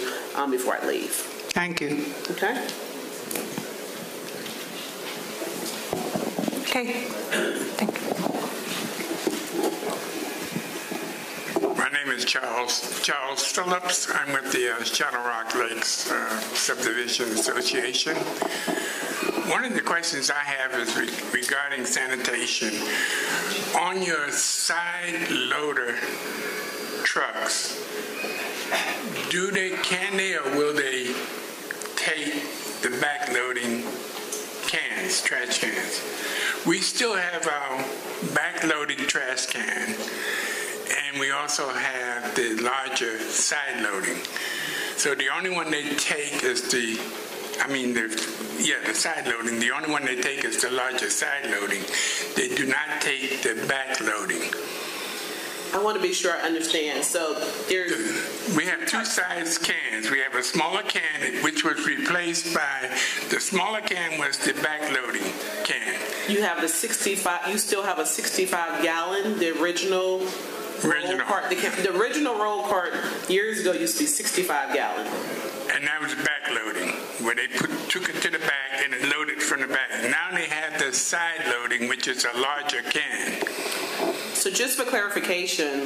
before I leave. Thank you. Okay. Okay. Thank you. My name is Charles Phillips. I'm with the Shadow Rock Lakes Subdivision Association. One of the questions I have is regarding sanitation. On your side loader trucks, can they or will they take the backloading cans, trash cans. We still have our backloaded trash can, and we also have the larger side loading. So the only one they take is the, the side loading. The only one they take is the larger side loading. They do not take the back loading. I want to be sure I understand. So there's... We have two size cans. We have a smaller can, which was replaced by... The smaller can was the backloading can. You have the 65... You still have a 65-gallon, the original... Roll cart, the original roll cart years ago used to be 65 gallon. And that was backloading, where they took it to the back and it loaded from the back. Now they have the side loading, which is a larger can. So just for clarification,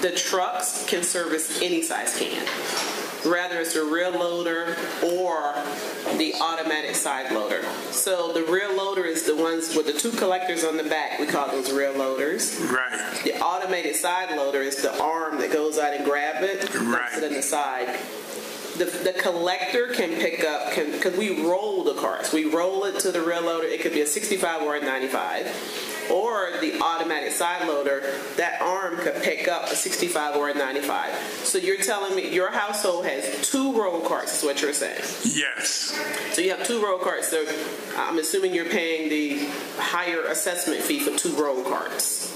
the trucks can service any size can, rather it's the rear loader or the automatic side loader. So the rear loader is the ones with the two collectors on the back. We call those rear loaders. Right. The automated side loader is the arm that goes out and grabs it. Right. Puts it in the side. The collector can pick up, because we roll the carts. We roll it to the rear loader. It could be a 65 or a 95. Or the automatic side loader, that arm could pick up a 65 or a 95. So you're telling me your household has two roll carts, is what you're saying? Yes. So you have two roll carts. So I'm assuming you're paying the higher assessment fee for two roll carts.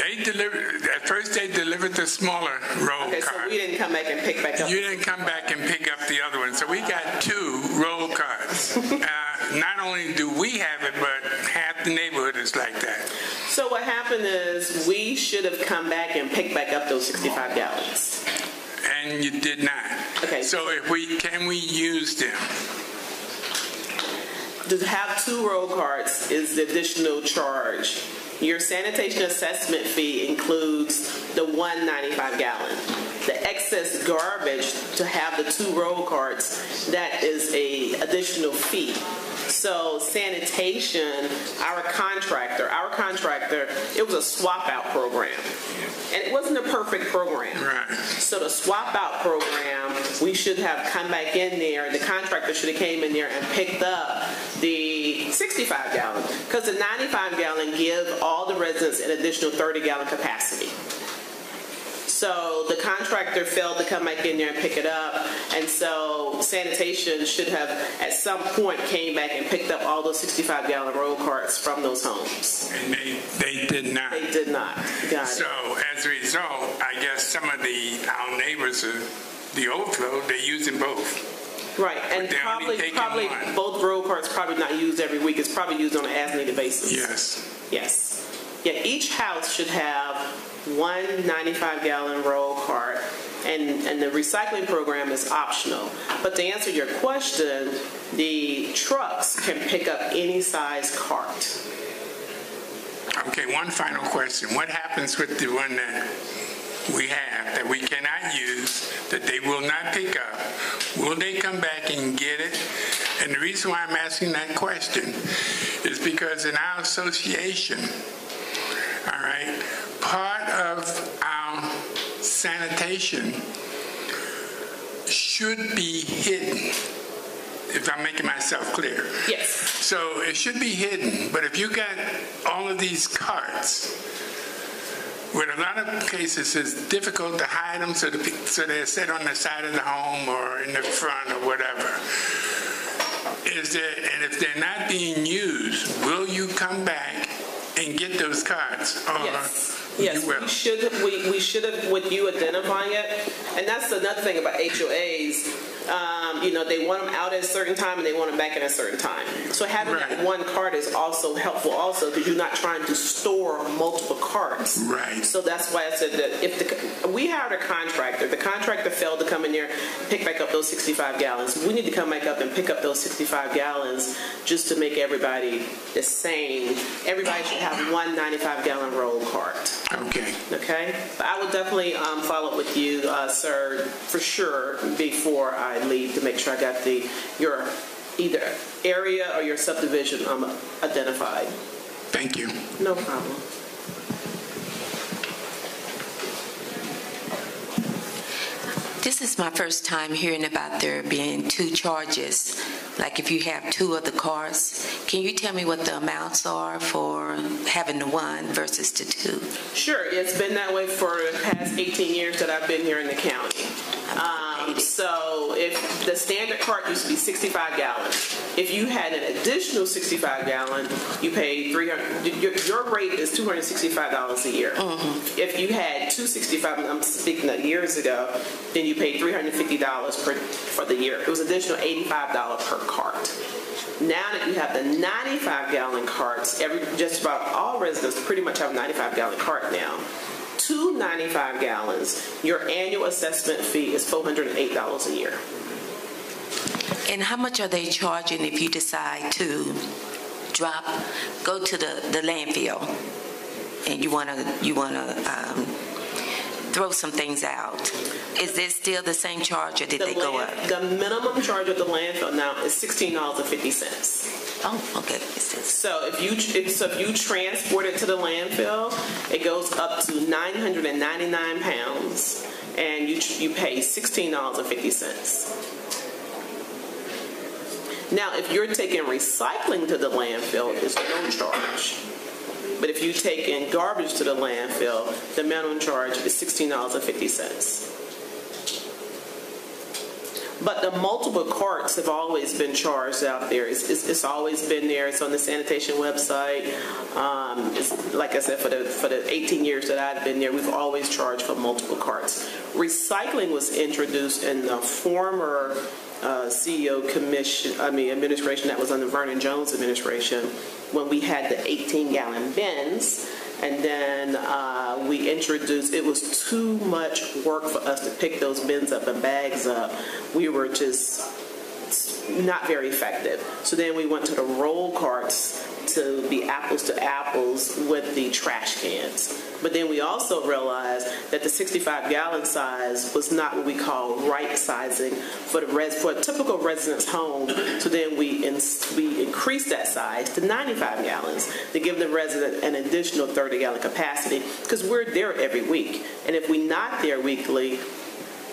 They delivered, at first they delivered the smaller roll cart. So we didn't come back and pick back up. You didn't come back and pick up the other one. So we got two roll carts. Not only do we have it, but half the neighborhood is like that. So what happened is we should have come back and picked back up those 65 gallons. And you did not. Okay. So if we, can we use them? To have two roll carts is the additional charge. Your sanitation assessment fee includes the 195 gallon. The excess garbage to have the two roll carts, that is a additional fee. So sanitation, our contractor, it was a swap out program. And it wasn't a perfect program. Right. So the swap out program, we should have come back in there. The contractor should have came in there and picked up the 65 gallon. Because the 95 gallon give all the residents an additional 30 gallon capacity. So the contractor failed to come back in there and pick it up, and so sanitation should have at some point came back and picked up all those 65-gallon roll carts from those homes. And they did not. They did not. Got it. So as a result, I guess some of our neighbors, the overflow, they're using both. Right, and probably both roll carts probably not used every week. It's probably used on an as-needed basis. Yes. Yes. Yeah, each house should have one 95-gallon roll cart, and the recycling program is optional. But to answer your question, the trucks can pick up any size cart. Okay, one final question. What happens with the one that we have that we cannot use, that they will not pick up? Will they come back and get it? And the reason why I'm asking that question is because in our association, all right, part of our sanitation should be hidden, if I'm making myself clear. Yes. So it should be hidden, but if you got all of these carts, where in a lot of cases it's difficult to hide them, so they're set on the side of the home or in the front or whatever. Is there, and if they're not being used, will you come back and get those cards? Yes, we should have, with you identifying it, and that's another thing about HOAs, they want them out at a certain time and they want them back at a certain time. So having that one card is also helpful because you're not trying to store multiple cards. Right. So that's why I said that if we hired a contractor, the contractor failed to come in there and pick back up those 65 gallons. We need to come back up and pick up those 65 gallons just to make everybody the same. Everybody should have one 95-gallon roll cart. Okay. Okay. But I will definitely follow up with you, sir, for sure, before I leave to make sure I got your either area or your subdivision identified. Thank you. No problem. This is my first time hearing about there being two charges, like if you have two of the cars. Can you tell me what the amounts are for having the one versus the two? Sure. It's been that way for the past 18 years that I've been here in the county. So if the standard cart used to be 65 gallons. If you had an additional 65 gallon, you paid $300. Your rate is $265 a year. Mm-hmm. If you had 265, I'm speaking of years ago, then you paid $350 for the year. It was an additional $85 per cart. Now that you have the 95 gallon carts, just about all residents pretty much have a 95 gallon cart now. 295 gallons, your annual assessment fee is $408 a year. And how much are they charging if you decide to go to the landfill and you wanna throw some things out? Is this still the same charge, or did they go up? The minimum charge at the landfill now is $16.50. Oh, okay. So if you transport it to the landfill, it goes up to 999 pounds, and you pay $16.50. Now, if you're taking recycling to the landfill, there's no charge. But if you take in garbage to the landfill, the minimum charge is $16.50. But the multiple carts have always been charged out there. It's always been there. It's on the sanitation website. It's, like I said, for the 18 years that I've been there, we've always charged for multiple carts. Recycling was introduced in the former CEO commission, administration that was under Vernon Jones' administration, when we had the 18-gallon bins. And then we introduced, it was too much work for us to pick those bins up and bags up. We were just not very effective. So then we went to the roll carts to be apples to apples with the trash cans. But then we also realized that the 65-gallon size was not what we call right sizing for a typical resident's home. So then we increased that size to 95 gallons to give the resident an additional 30-gallon capacity, because we're there every week. And if we're not there weekly,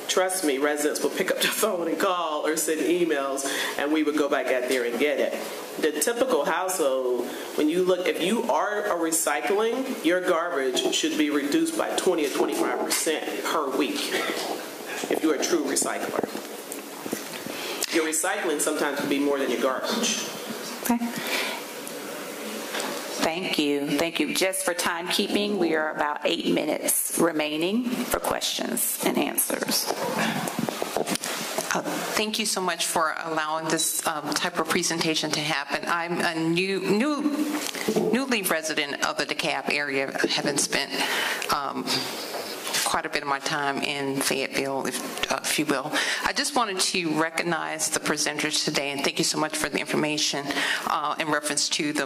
trust me, residents will pick up the phone and call or send emails, and we would go back out there and get it. The typical household, when you look, if you are recycling, your garbage should be reduced by 20 or 25% per week if you're a true recycler. Your recycling sometimes can be more than your garbage. Okay. Thank you. Thank you. Just for timekeeping, we are about 8 minutes remaining for questions and answers. Thank you so much for allowing this type of presentation to happen. I'm a newly resident of the DeKalb area, having spent quite a bit of my time in Fayetteville, if you will. I just wanted to recognize the presenters today, and thank you so much for the information in reference to the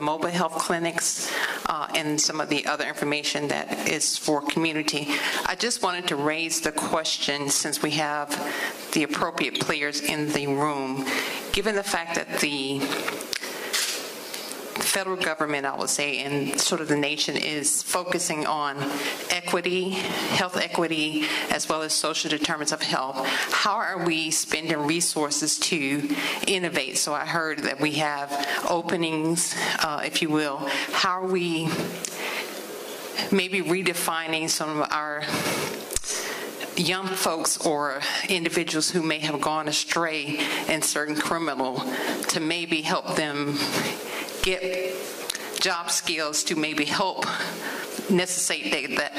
mobile health clinics and some of the other information that is for community. I just wanted to raise the question, since we have the appropriate players in the room, given the fact that the federal government, I would say, and sort of the nation is focusing on equity, health equity, as well as social determinants of health. How are we spending resources to innovate? So I heard that we have openings, if you will. How are we maybe redefining some of our young folks or individuals who may have gone astray in certain criminal to maybe help them get job skills to maybe help necessitate that,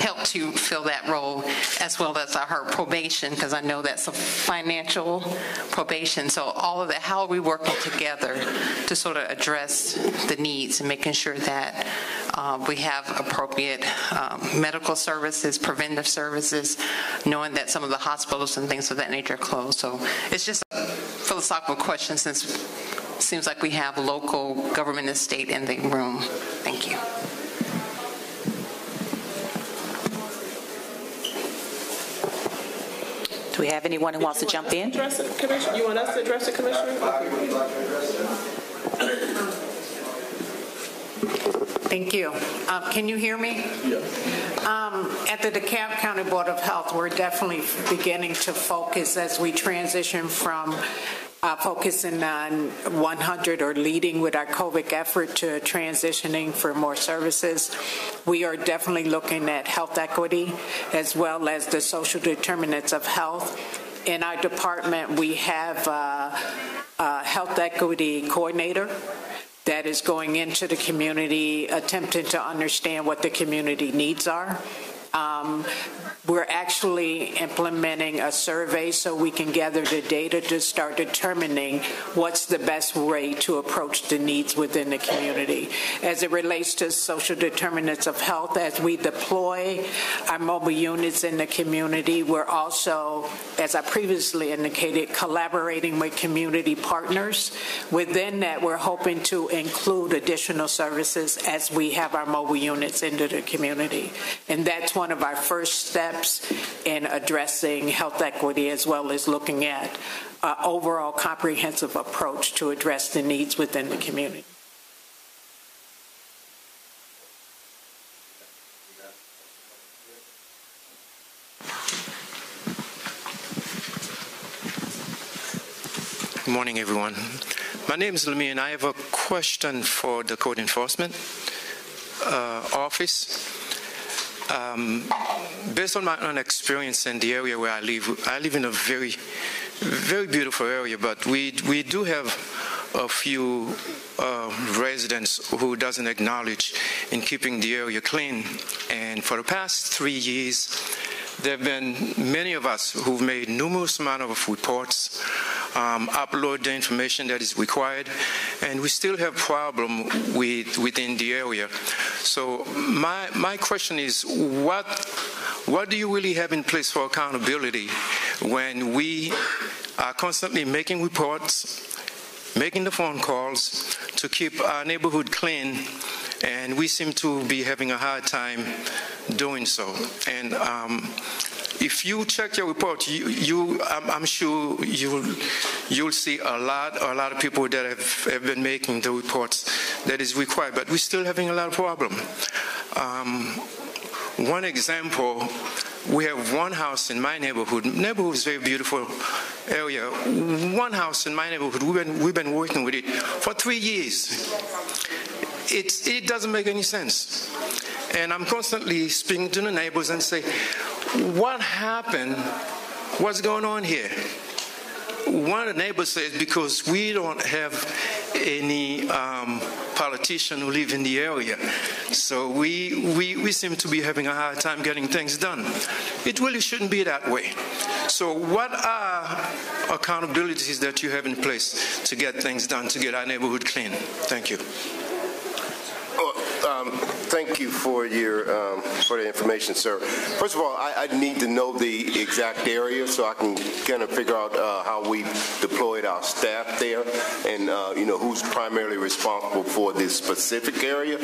help to fill that role, as well as I heard probation, because I know that's a financial probation. So all of that, how are we working together to sort of address the needs and making sure that we have appropriate medical services, preventive services, knowing that some of the hospitals and things of that nature are closed. So it's just a philosophical question, since seems like we have local government and state in the room. Thank you. Do we have anyone who wants to jump in? You want us to address the commissioner? Thank you. Can you hear me? Yes. At the DeKalb County Board of Health, we're definitely beginning to focus as we transition from focusing on 100 or leading with our COVID effort to transitioning for more services. We are definitely looking at health equity as well as the social determinants of health. In our department, we have a health equity coordinator that is going into the community, attempting to understand what the community needs are. We're actually implementing a survey so we can gather the data to start determining what's the best way to approach the needs within the community. As it relates to social determinants of health, as we deploy our mobile units in the community, we're also, as I previously indicated, collaborating with community partners. Within that, we're hoping to include additional services as we have our mobile units into the community. And that's one of our first steps in addressing health equity, as well as looking at an overall comprehensive approach to address the needs within the community. Good morning, everyone. My name is Lemmy, and I have a question for the Code Enforcement Office. Based on my own experience in the area where I live in a very, very beautiful area, but we do have a few residents who doesn't acknowledge in keeping the area clean. And for the past 3 years, there have been many of us who've made numerous amount of reports, upload the information that is required, and we still have problem within the area. So my question is, what do you really have in place for accountability when we are constantly making reports, making the phone calls to keep our neighborhood clean, and we seem to be having a hard time doing so? And if you check your report, I'm sure you'll see a lot of people that have been making the reports that is required, but we're still having a lot of problem. One example, we have one house in my neighborhood. Neighborhood is a very beautiful area. One house in my neighborhood, we've been working with it for 3 years. It doesn't make any sense. And I'm constantly speaking to the neighbors and say, what happened? What's going on here? One of the neighbors says, because we don't have any politician who live in the area, so we seem to be having a hard time getting things done. It really shouldn't be that way. So what are accountabilities that you have in place to get things done, to get our neighborhood clean? Thank you. Thank you for your for the information, sir. First of all, I need to know the exact area so I can kind of figure out how we deployed our staff there, and you know, who's primarily responsible for this specific area.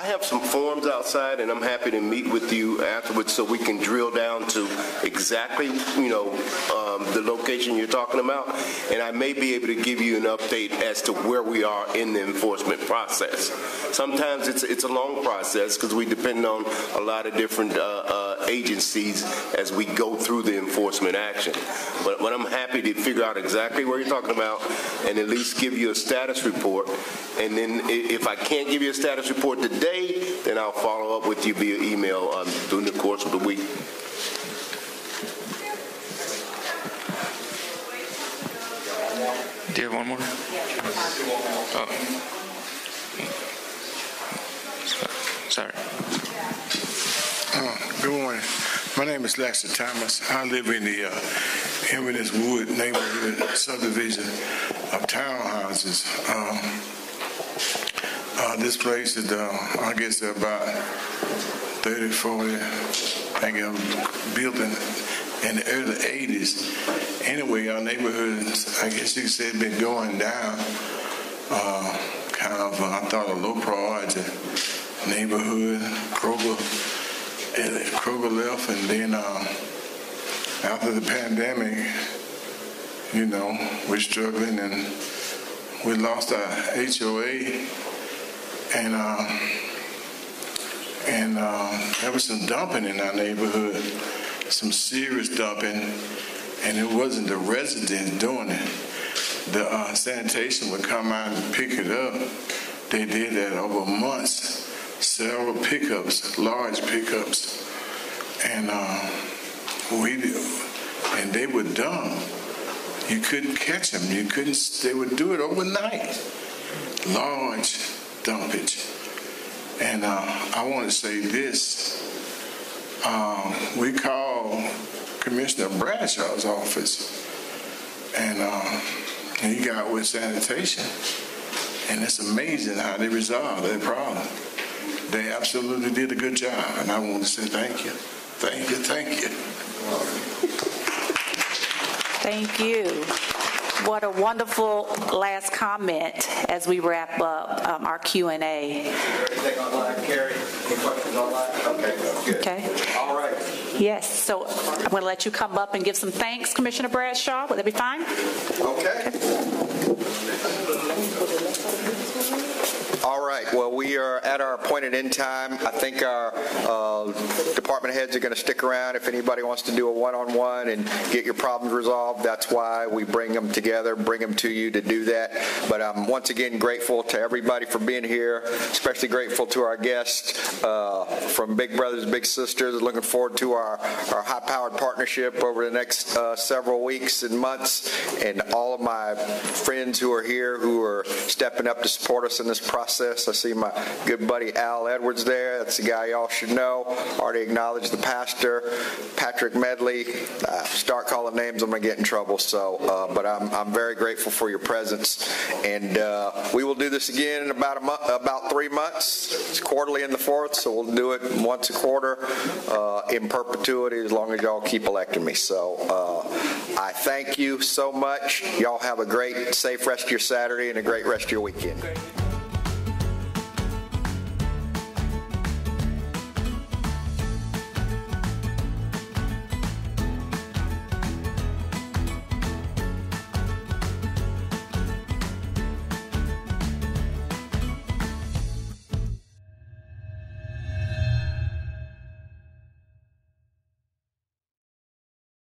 I have some forms outside, and I'm happy to meet with you afterwards so we can drill down to exactly, you know, the location you're talking about, and I may be able to give you an update as to where we are in the enforcement process. Sometimes it's a long process because we depend on a lot of different agencies as we go through the enforcement action. But I'm happy to figure out exactly where you're talking about and at least give you a status report. And then if I can't give you a status report today, then I'll follow up with you via email during the course of the week. Do you have one more? Oh. Sorry. Good morning. My name is Lexi Thomas. I live in the Eminence Wood neighborhood subdivision of townhouses. This place is, I guess, about 30, 40, I think it was built in the early 80s. Anyway, our neighborhood, I guess you could say, has been going down. Kind of, I thought, a low priority neighborhood. Kroger left, and then after the pandemic, you know, we're struggling, and we lost our HOA, And there was some dumping in our neighborhood, some serious dumping, and it wasn't the residents doing it. The sanitation would come out and pick it up. They did that over months, several pickups, large pickups, and they were dumb. You couldn't catch them. You couldn't. They would do it overnight, large dumpage. And I want to say this: we called Commissioner Bradshaw's office, and he got with sanitation. And it's amazing how they resolved that problem. They absolutely did a good job, and I want to say thank you. Thank you, thank you. Thank you. What a wonderful last comment as we wrap up our Q&A. Everything online, Carrie? Any questions online? Okay, good. Okay. All right. Yes, so I'm going to let you come up and give some thanks, Commissioner Bradshaw. Would that be fine? Okay. All right, well, we are at our appointed end time. I think our department heads are going to stick around if anybody wants to do a one-on-one and get your problems resolved. That's why we bring them together, bring them to you to do that. But I'm once again grateful to everybody for being here, especially grateful to our guests from Big Brothers Big Sisters. Looking forward to our high-powered partnership over the next several weeks and months, and all of my friends who are here who are stepping up to support us in this process. I see my good buddy Al Edwards there. That's the guy y'all should know. Already acknowledged the pastor, Patrick Medley. Start calling names, I'm going to get in trouble. So, but I'm very grateful for your presence. And we will do this again in about a month, about 3 months. It's quarterly in the fourth, so we'll do it once a quarter in perpetuity as long as y'all keep electing me. So I thank you so much. Y'all have a great, safe rest of your Saturday and a great rest of your weekend.